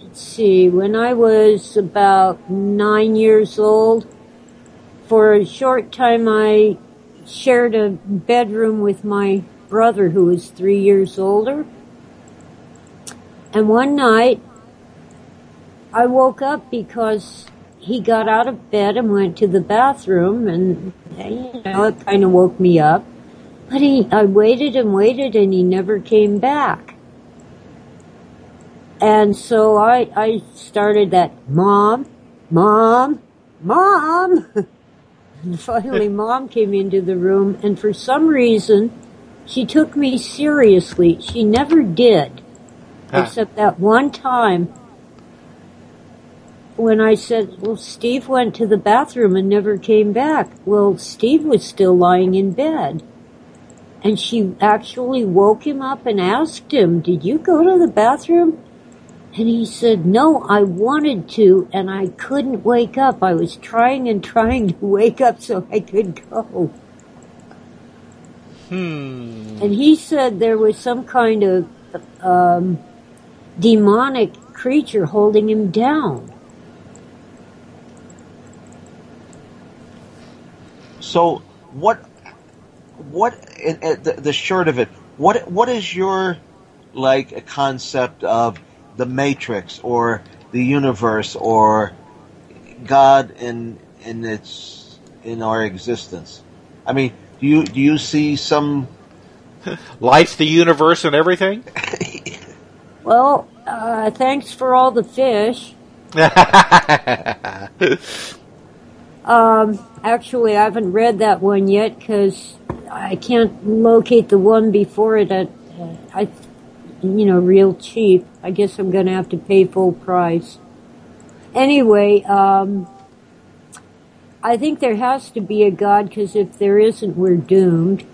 let's see. When I was about nine years old, for a short time I shared a bedroom with my brother who was three years older. And one night I woke up because he got out of bed and went to the bathroom, and, you know, it kind of woke me up. But he, I waited and waited, and he never came back. And so I, I started that, Mom, Mom, Mom. And finally, Mom came into the room, and for some reason, she took me seriously. She never did, huh. except that one time. When I said, well, Steve went to the bathroom and never came back. Well, Steve was still lying in bed. And she actually woke him up and asked him, did you go to the bathroom? And he said, no, I wanted to, and I couldn't wake up. I was trying and trying to wake up so I could go. Hmm. And he said there was some kind of um, demonic creature holding him down. So what, what the, the short of it? What what is your like a concept of the Matrix or the universe or God in in its in our existence? I mean, do you do you see some lights, the universe, and everything? Well, uh, thanks for all the fish. Um, actually, I haven't read that one yet because I can't locate the one before it at, uh, I, you know, real cheap. I guess I'm going to have to pay full price. Anyway, um, I think there has to be a God because if there isn't, we're doomed.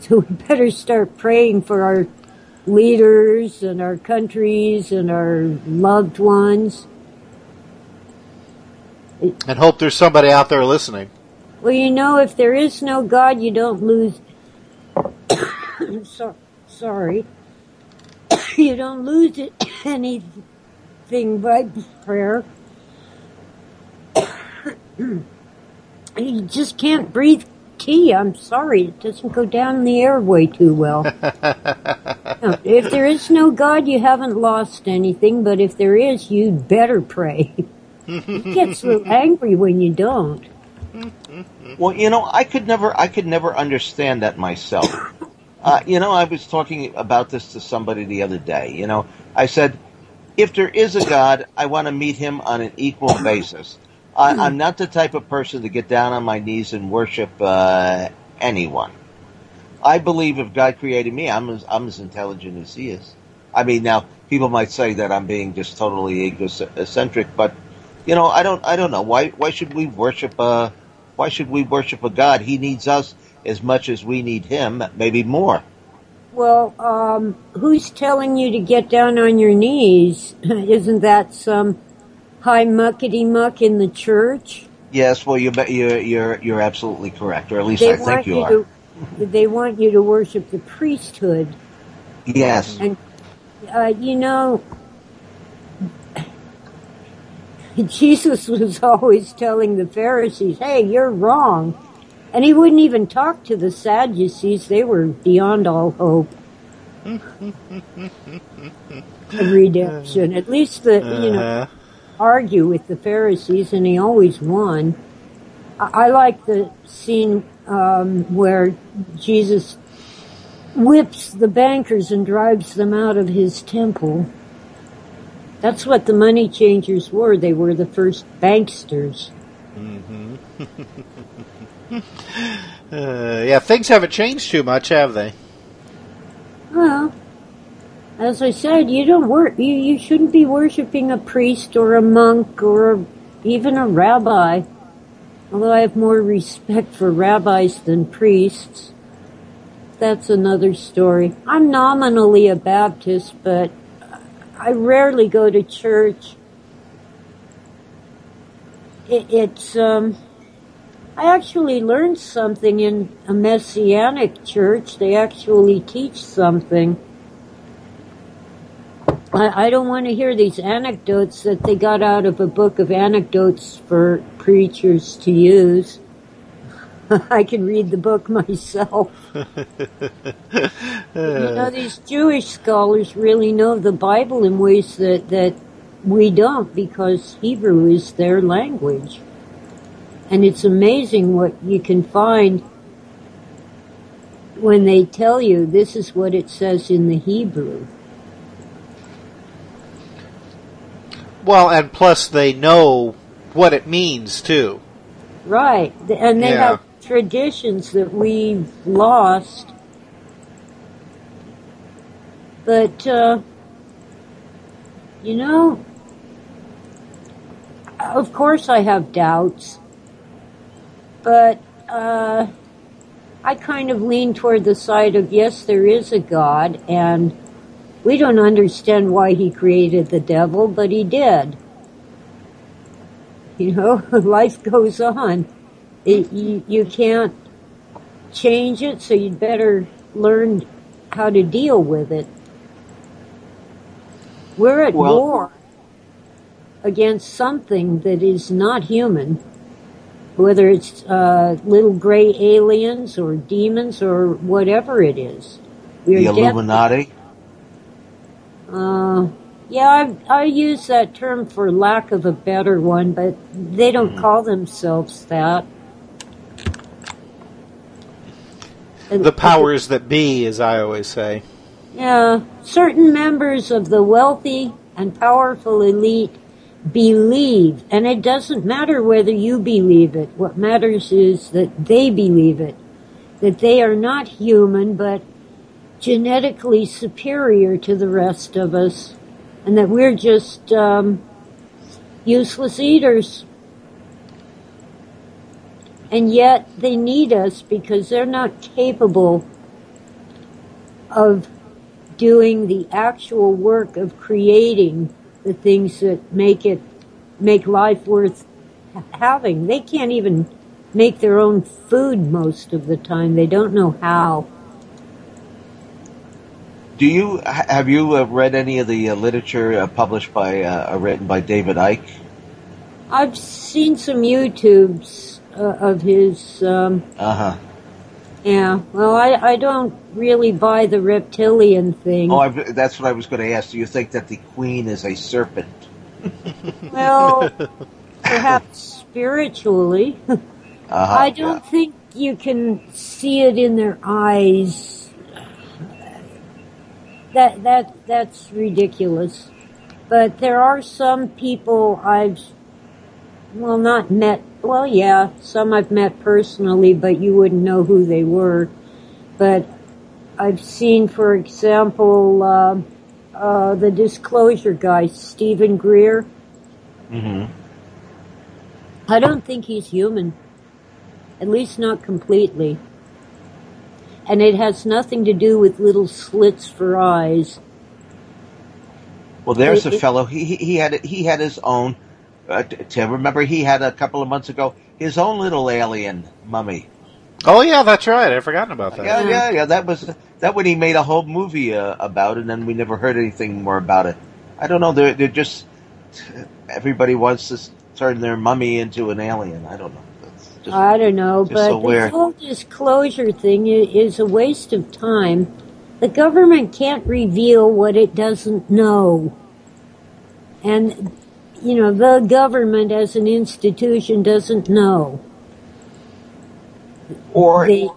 So we better start praying for our leaders and our countries and our loved ones. And hope there's somebody out there listening. Well, you know, if there is no God, you don't lose. so, sorry, you don't lose it, anything by prayer. You just can't breathe tea. I'm sorry, it doesn't go down the airway too well. No, if there is no God, you haven't lost anything. But if there is, you'd better pray. It gets real angry when you don't. Well, you know, I could never, I could never understand that myself. Uh, you know, I was talking about this to somebody the other day. You know, I said, if there is a God, I want to meet him on an equal basis. I, I'm not the type of person to get down on my knees and worship uh, anyone. I believe if God created me, I'm as, I'm as intelligent as he is. I mean, now, people might say that I'm being just totally egocentric, but, you know, I don't I don't know. Why why should we worship a, why should we worship a God? He needs us as much as we need him, maybe more. Well, um, who's telling you to get down on your knees? Isn't that some high muckety-muck in the church? Yes, well, you're, you're, you're, you're absolutely correct, or at least they I think you, you are. To, they want you to worship the priesthood. Yes. And, uh, you know, Jesus was always telling the Pharisees, hey, you're wrong. And he wouldn't even talk to the Sadducees. They were beyond all hope. Redemption. At least the, uh-huh. you know... argue with the Pharisees, and he always won. I, I like the scene um, where Jesus whips the bankers and drives them out of his temple. That's what the money changers were. They were the first banksters. Mm-hmm. uh, yeah, things haven't changed too much, have they? Well... as I said, you don't wor- you, you shouldn't be worshiping a priest or a monk or a, even a rabbi. Although I have more respect for rabbis than priests. That's another story. I'm nominally a Baptist, but I rarely go to church. It, it's, um, I actually learned something in a Messianic church. They actually teach something. I don't want to hear these anecdotes that they got out of a book of anecdotes for preachers to use. I can read the book myself. You know, these Jewish scholars really know the Bible in ways that, that we don't, because Hebrew is their language. And it's amazing what you can find when they tell you this is what it says in the Hebrew. Well, and plus they know what it means, too. Right. And they yeah. have traditions that we've lost. But, uh, you know, of course I have doubts. But uh, I kind of lean toward the side of, yes, there is a God, and... we don't understand why he created the devil, but he did. You know, life goes on. It, you, you can't change it, so you'd better learn how to deal with it. We're at well, war against something that is not human, whether it's uh, little gray aliens or demons or whatever it is. We're the Illuminati? Uh, yeah, I, I use that term for lack of a better one, but they don't mm. call themselves that. The powers that be, as I always say. Yeah, certain members of the wealthy and powerful elite believe, and it doesn't matter whether you believe it. What matters is that they believe it, that they are not human, but genetically superior to the rest of us, and that we're just um, useless eaters. And yet they need us because they're not capable of doing the actual work of creating the things that make it make life worth having. They can't even make their own food most of the time. They don't know how. Do you have you uh, read any of the uh, literature uh, published by uh, written by David Icke? I've seen some YouTubes uh, of his. Um, uh huh. Yeah. Well, I, I don't really buy the reptilian thing. Oh, I've, that's what I was going to ask. Do you think that the queen is a serpent? Well, perhaps spiritually. Uh-huh, I don't yeah. think you can see it in their eyes. That that that's ridiculous, but there are some people I've well not met well, yeah, some I've met personally, but you wouldn't know who they were. But I've seen, for example, uh, uh, the Disclosure guy, Stephen Greer. Mm-hmm. I don't think he's human, at least not completely. And it has nothing to do with little slits for eyes. Well, there's it, a fellow. He he had he had his own. Uh, Tim, remember he had a couple of months ago his own little alien mummy. Oh yeah, that's right. I'd forgotten about that. Yeah, yeah, yeah. That was that when he made a whole movie uh, about it, and then we never heard anything more about it. I don't know. They're they're just everybody wants to turn their mummy into an alien. I don't know. Just, I don't know, but so this whole disclosure thing is a waste of time. The government can't reveal what it doesn't know. And, you know, the government as an institution doesn't know. Or, they,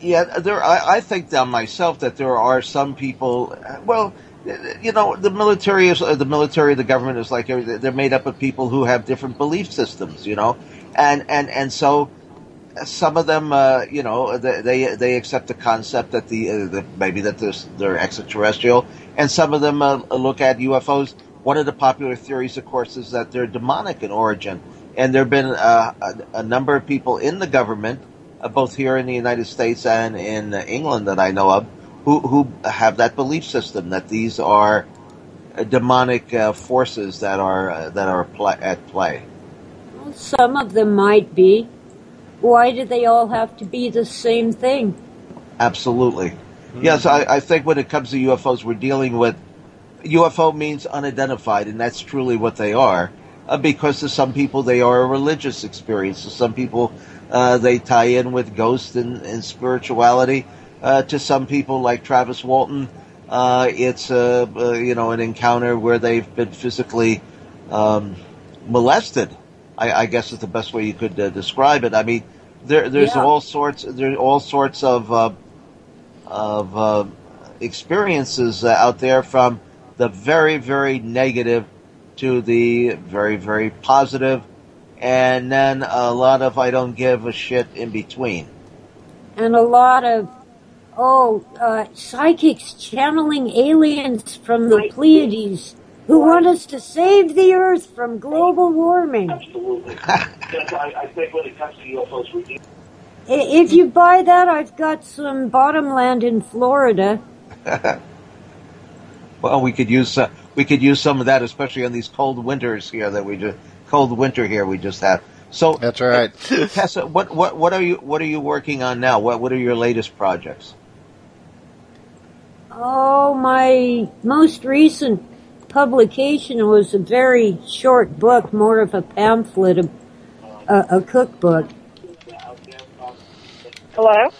yeah, there. I, I think that myself that there are some people, well, you know, the military, is, the military, the government is like, they're made up of people who have different belief systems, you know. And, and and so, some of them, uh, you know, they they accept the concept that the, uh, the maybe that they're, they're extraterrestrial, and some of them uh, look at U F Os. One of the popular theories, of course, is that they're demonic in origin, and there've been uh, a, a number of people in the government, uh, both here in the United States and in England that I know of, who who have that belief system that these are demonic uh, forces that are uh, that are pl- at play. Some of them might be. Why do they all have to be the same thing? Absolutely. Mm-hmm. Yes, I, I think when it comes to U F Os, we're dealing with... U F O means unidentified, and that's truly what they are, uh, because to some people they are a religious experience. To some people, uh, they tie in with ghosts and, and spirituality. Uh, to some people, like Travis Walton, uh, it's uh, uh, you know, an encounter where they've been physically um, molested. I, I guess is the best way you could uh, describe it. I mean, there, there's yeah. all sorts, there's all sorts of uh, of uh, experiences uh, out there, from the very, very negative to the very, very positive, and then a lot of I don't give a shit in between, and a lot of oh, uh, psychics channeling aliens from the Pleiades who want us to save the Earth from global warming. Absolutely. That's why I think when it comes to U F Os, we need... If you buy that, I've got some bottom land in Florida. Well, we could use uh, we could use some of that, especially on these cold winters here that we just cold winter here we just had. So that's right. Tessa, what, what what are you what are you working on now? What what are your latest projects? Oh, my most recent publication was a very short book, more of a pamphlet, a, a, a cookbook. Hello?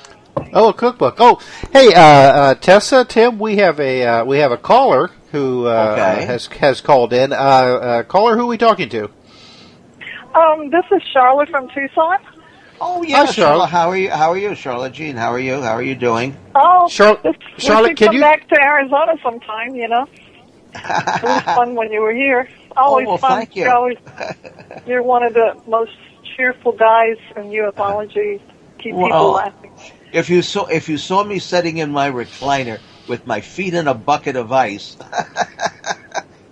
Oh, a cookbook. Oh, hey, uh, uh, Tessa, Tim, we have a uh, we have a caller who uh, okay. uh, has has called in. Uh, uh, caller, who are we talking to? Um, this is Charlotte from Tucson. Oh yeah, Charlotte. Charlotte. How are you? How are you, Charlotte Jean? How are you? How are you doing? Oh, Char- this, Charlotte, we should come can you back to Arizona sometime? You know. It was fun when you were here. Always oh, well, fun. Thank you. Always, you're one of the most cheerful guys in ufology. Keep well, people laughing. If you saw if you saw me sitting in my recliner with my feet in a bucket of ice,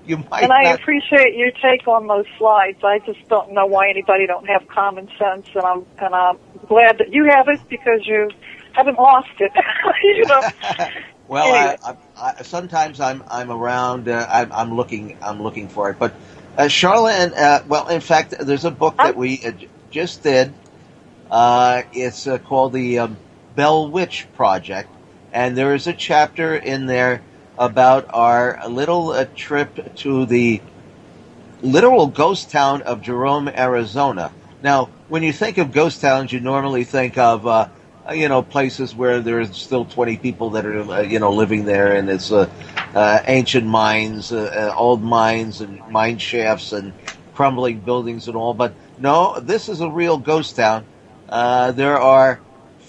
you might. And I not... appreciate your take on those slides. I just don't know why anybody don't have common sense, and I'm and I'm glad that you have it because you haven't lost it. You know. Well, anyway. I, I, I, sometimes I'm I'm around. Uh, I'm, I'm looking. I'm looking for it. But uh, Charlotte, and, uh, well, in fact, there's a book that we uh, j- just did. Uh, it's uh, called the um, Bell Witch Project, and there is a chapter in there about our little uh, trip to the literal ghost town of Jerome, Arizona. Now, when you think of ghost towns, you normally think of. Uh, You know, places where there's still twenty people that are, uh, you know, living there, and it's uh, uh, ancient mines, uh, uh, old mines, and mine shafts, and crumbling buildings and all. But no, this is a real ghost town. Uh, there are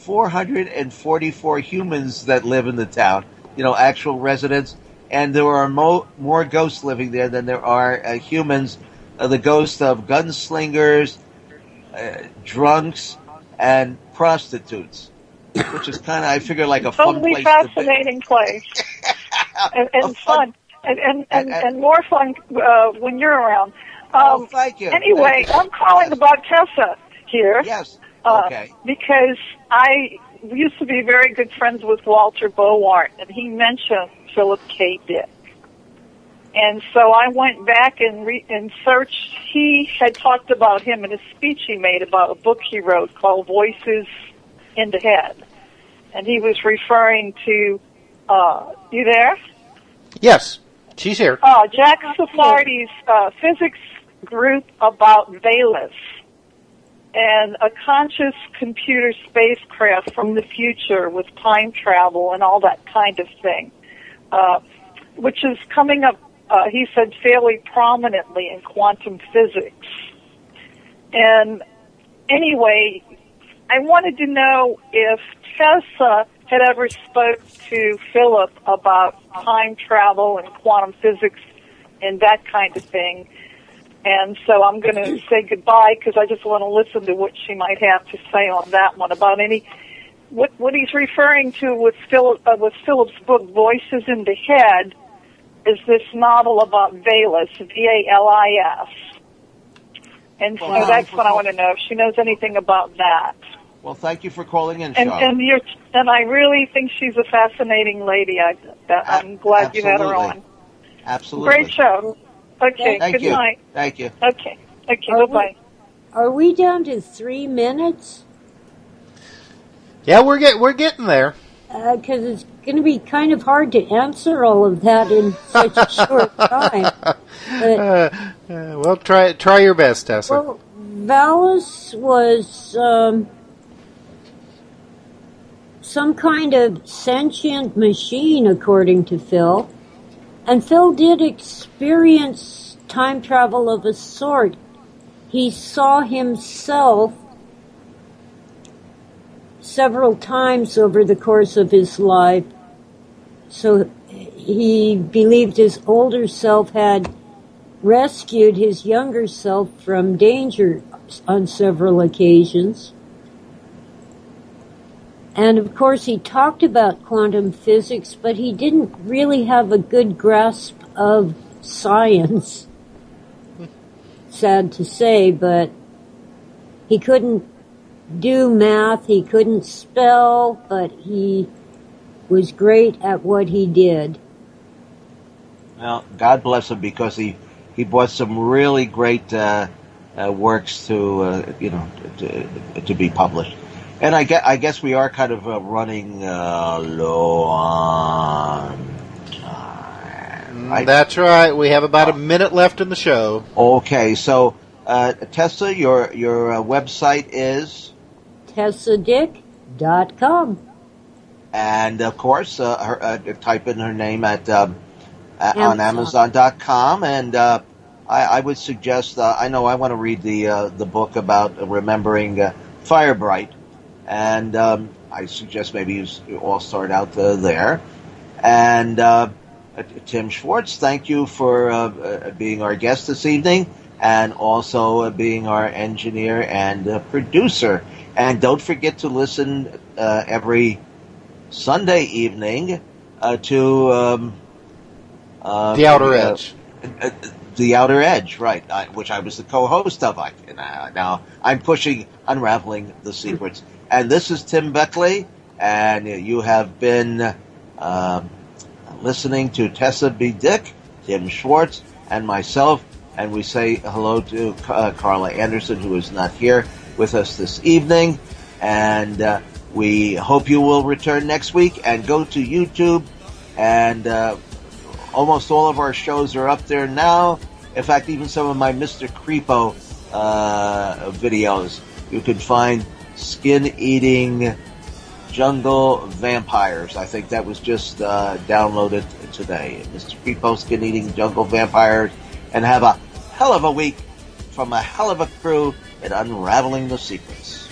four hundred forty-four humans that live in the town, you know, actual residents, and there are mo- more ghosts living there than there are uh, humans. Uh, the ghosts of gunslingers, uh, drunks, and prostitutes, which is kind of, I figure, like a fun totally place. Totally fascinating to place. and and fun. fun. And, and, and, and, and more fun uh, when you're around. Um, oh, thank you. Anyway, thank you. I'm calling yes. about Tessa here. Yes. Okay. Uh, because I used to be very good friends with Walter Bowart, and he mentioned Philip K. Dick. And so I went back and, re and searched. He had talked about him in a speech he made about a book he wrote called Voices in the Head. And he was referring to, uh, you there? Yes, she's here. Uh, Jack Safardi's uh, physics group about Valis and a conscious computer spacecraft from the future with time travel and all that kind of thing, uh, which is coming up. Uh, he said fairly prominently in quantum physics. And anyway, I wanted to know if Tessa had ever spoke to Philip about time travel and quantum physics and that kind of thing. And so I'm going to say goodbye because I just want to listen to what she might have to say on that one about any... What, what he's referring to with, Philip, uh, with Philip's book, Voices in the Head, is this novel about Valis, V A L I S. And so well, that's what I want to know, if she knows anything about that. Well, thank you for calling in, and, and, you're, and I really think she's a fascinating lady. I, I'm glad Absolutely. you had her on. Absolutely. Great show. Okay, thank good you. night. Thank you. Okay, okay, bye-bye. Are we down to three minutes? Yeah, we're, get, we're getting there. Because uh, it's going to be kind of hard to answer all of that in such a short time. But, uh, uh, well, try try your best, Tessa. Well, Valis was um, some kind of sentient machine, according to Phil. And Phil did experience time travel of a sort. He saw himself several times over the course of his life. So he believed his older self had rescued his younger self from danger on several occasions. And of course he talked about quantum physics, but he didn't really have a good grasp of science. Sad to say, but he couldn't do math, he couldn't spell, but he was great at what he did. Well, God bless him, because he, he brought some really great uh, uh, works to uh, you know to, to be published. And I guess, I guess we are kind of uh, running uh, low on time. I, That's right. We have about a minute left in the show. Okay, so uh, Tessa, your your uh, website is Tessa Dick dot com. And of course, uh, her, uh, type in her name at um, Amazon. on Amazon dot com, and uh, I, I would suggest. Uh, I know I want to read the uh, the book about remembering uh, Firebright, and um, I suggest maybe you all start out uh, there. And uh, Tim Swartz, thank you for uh, being our guest this evening, and also uh, being our engineer and uh, producer. And don't forget to listen uh, every Sunday evening uh, to um, uh, The Outer uh, Edge. Uh, the Outer Edge, right, I, which I was the co-host of. I, and I, now I'm pushing Unraveling the Secrets. And this is Tim Beckley, and you have been uh, listening to Tessa B. Dick, Tim Swartz, and myself. And we say hello to uh, Carla Anderson, who is not here with us this evening. And uh, we hope you will return next week, and go to YouTube. And uh, almost all of our shows are up there now. In fact, even some of my Mister Creepo uh, videos. You can find Skin-Eating Jungle Vampires. I think that was just uh, downloaded today. Mister Creepo, Skin-Eating Jungle Vampires. And have a hell of a week from a hell of a crew at Unraveling the Secrets.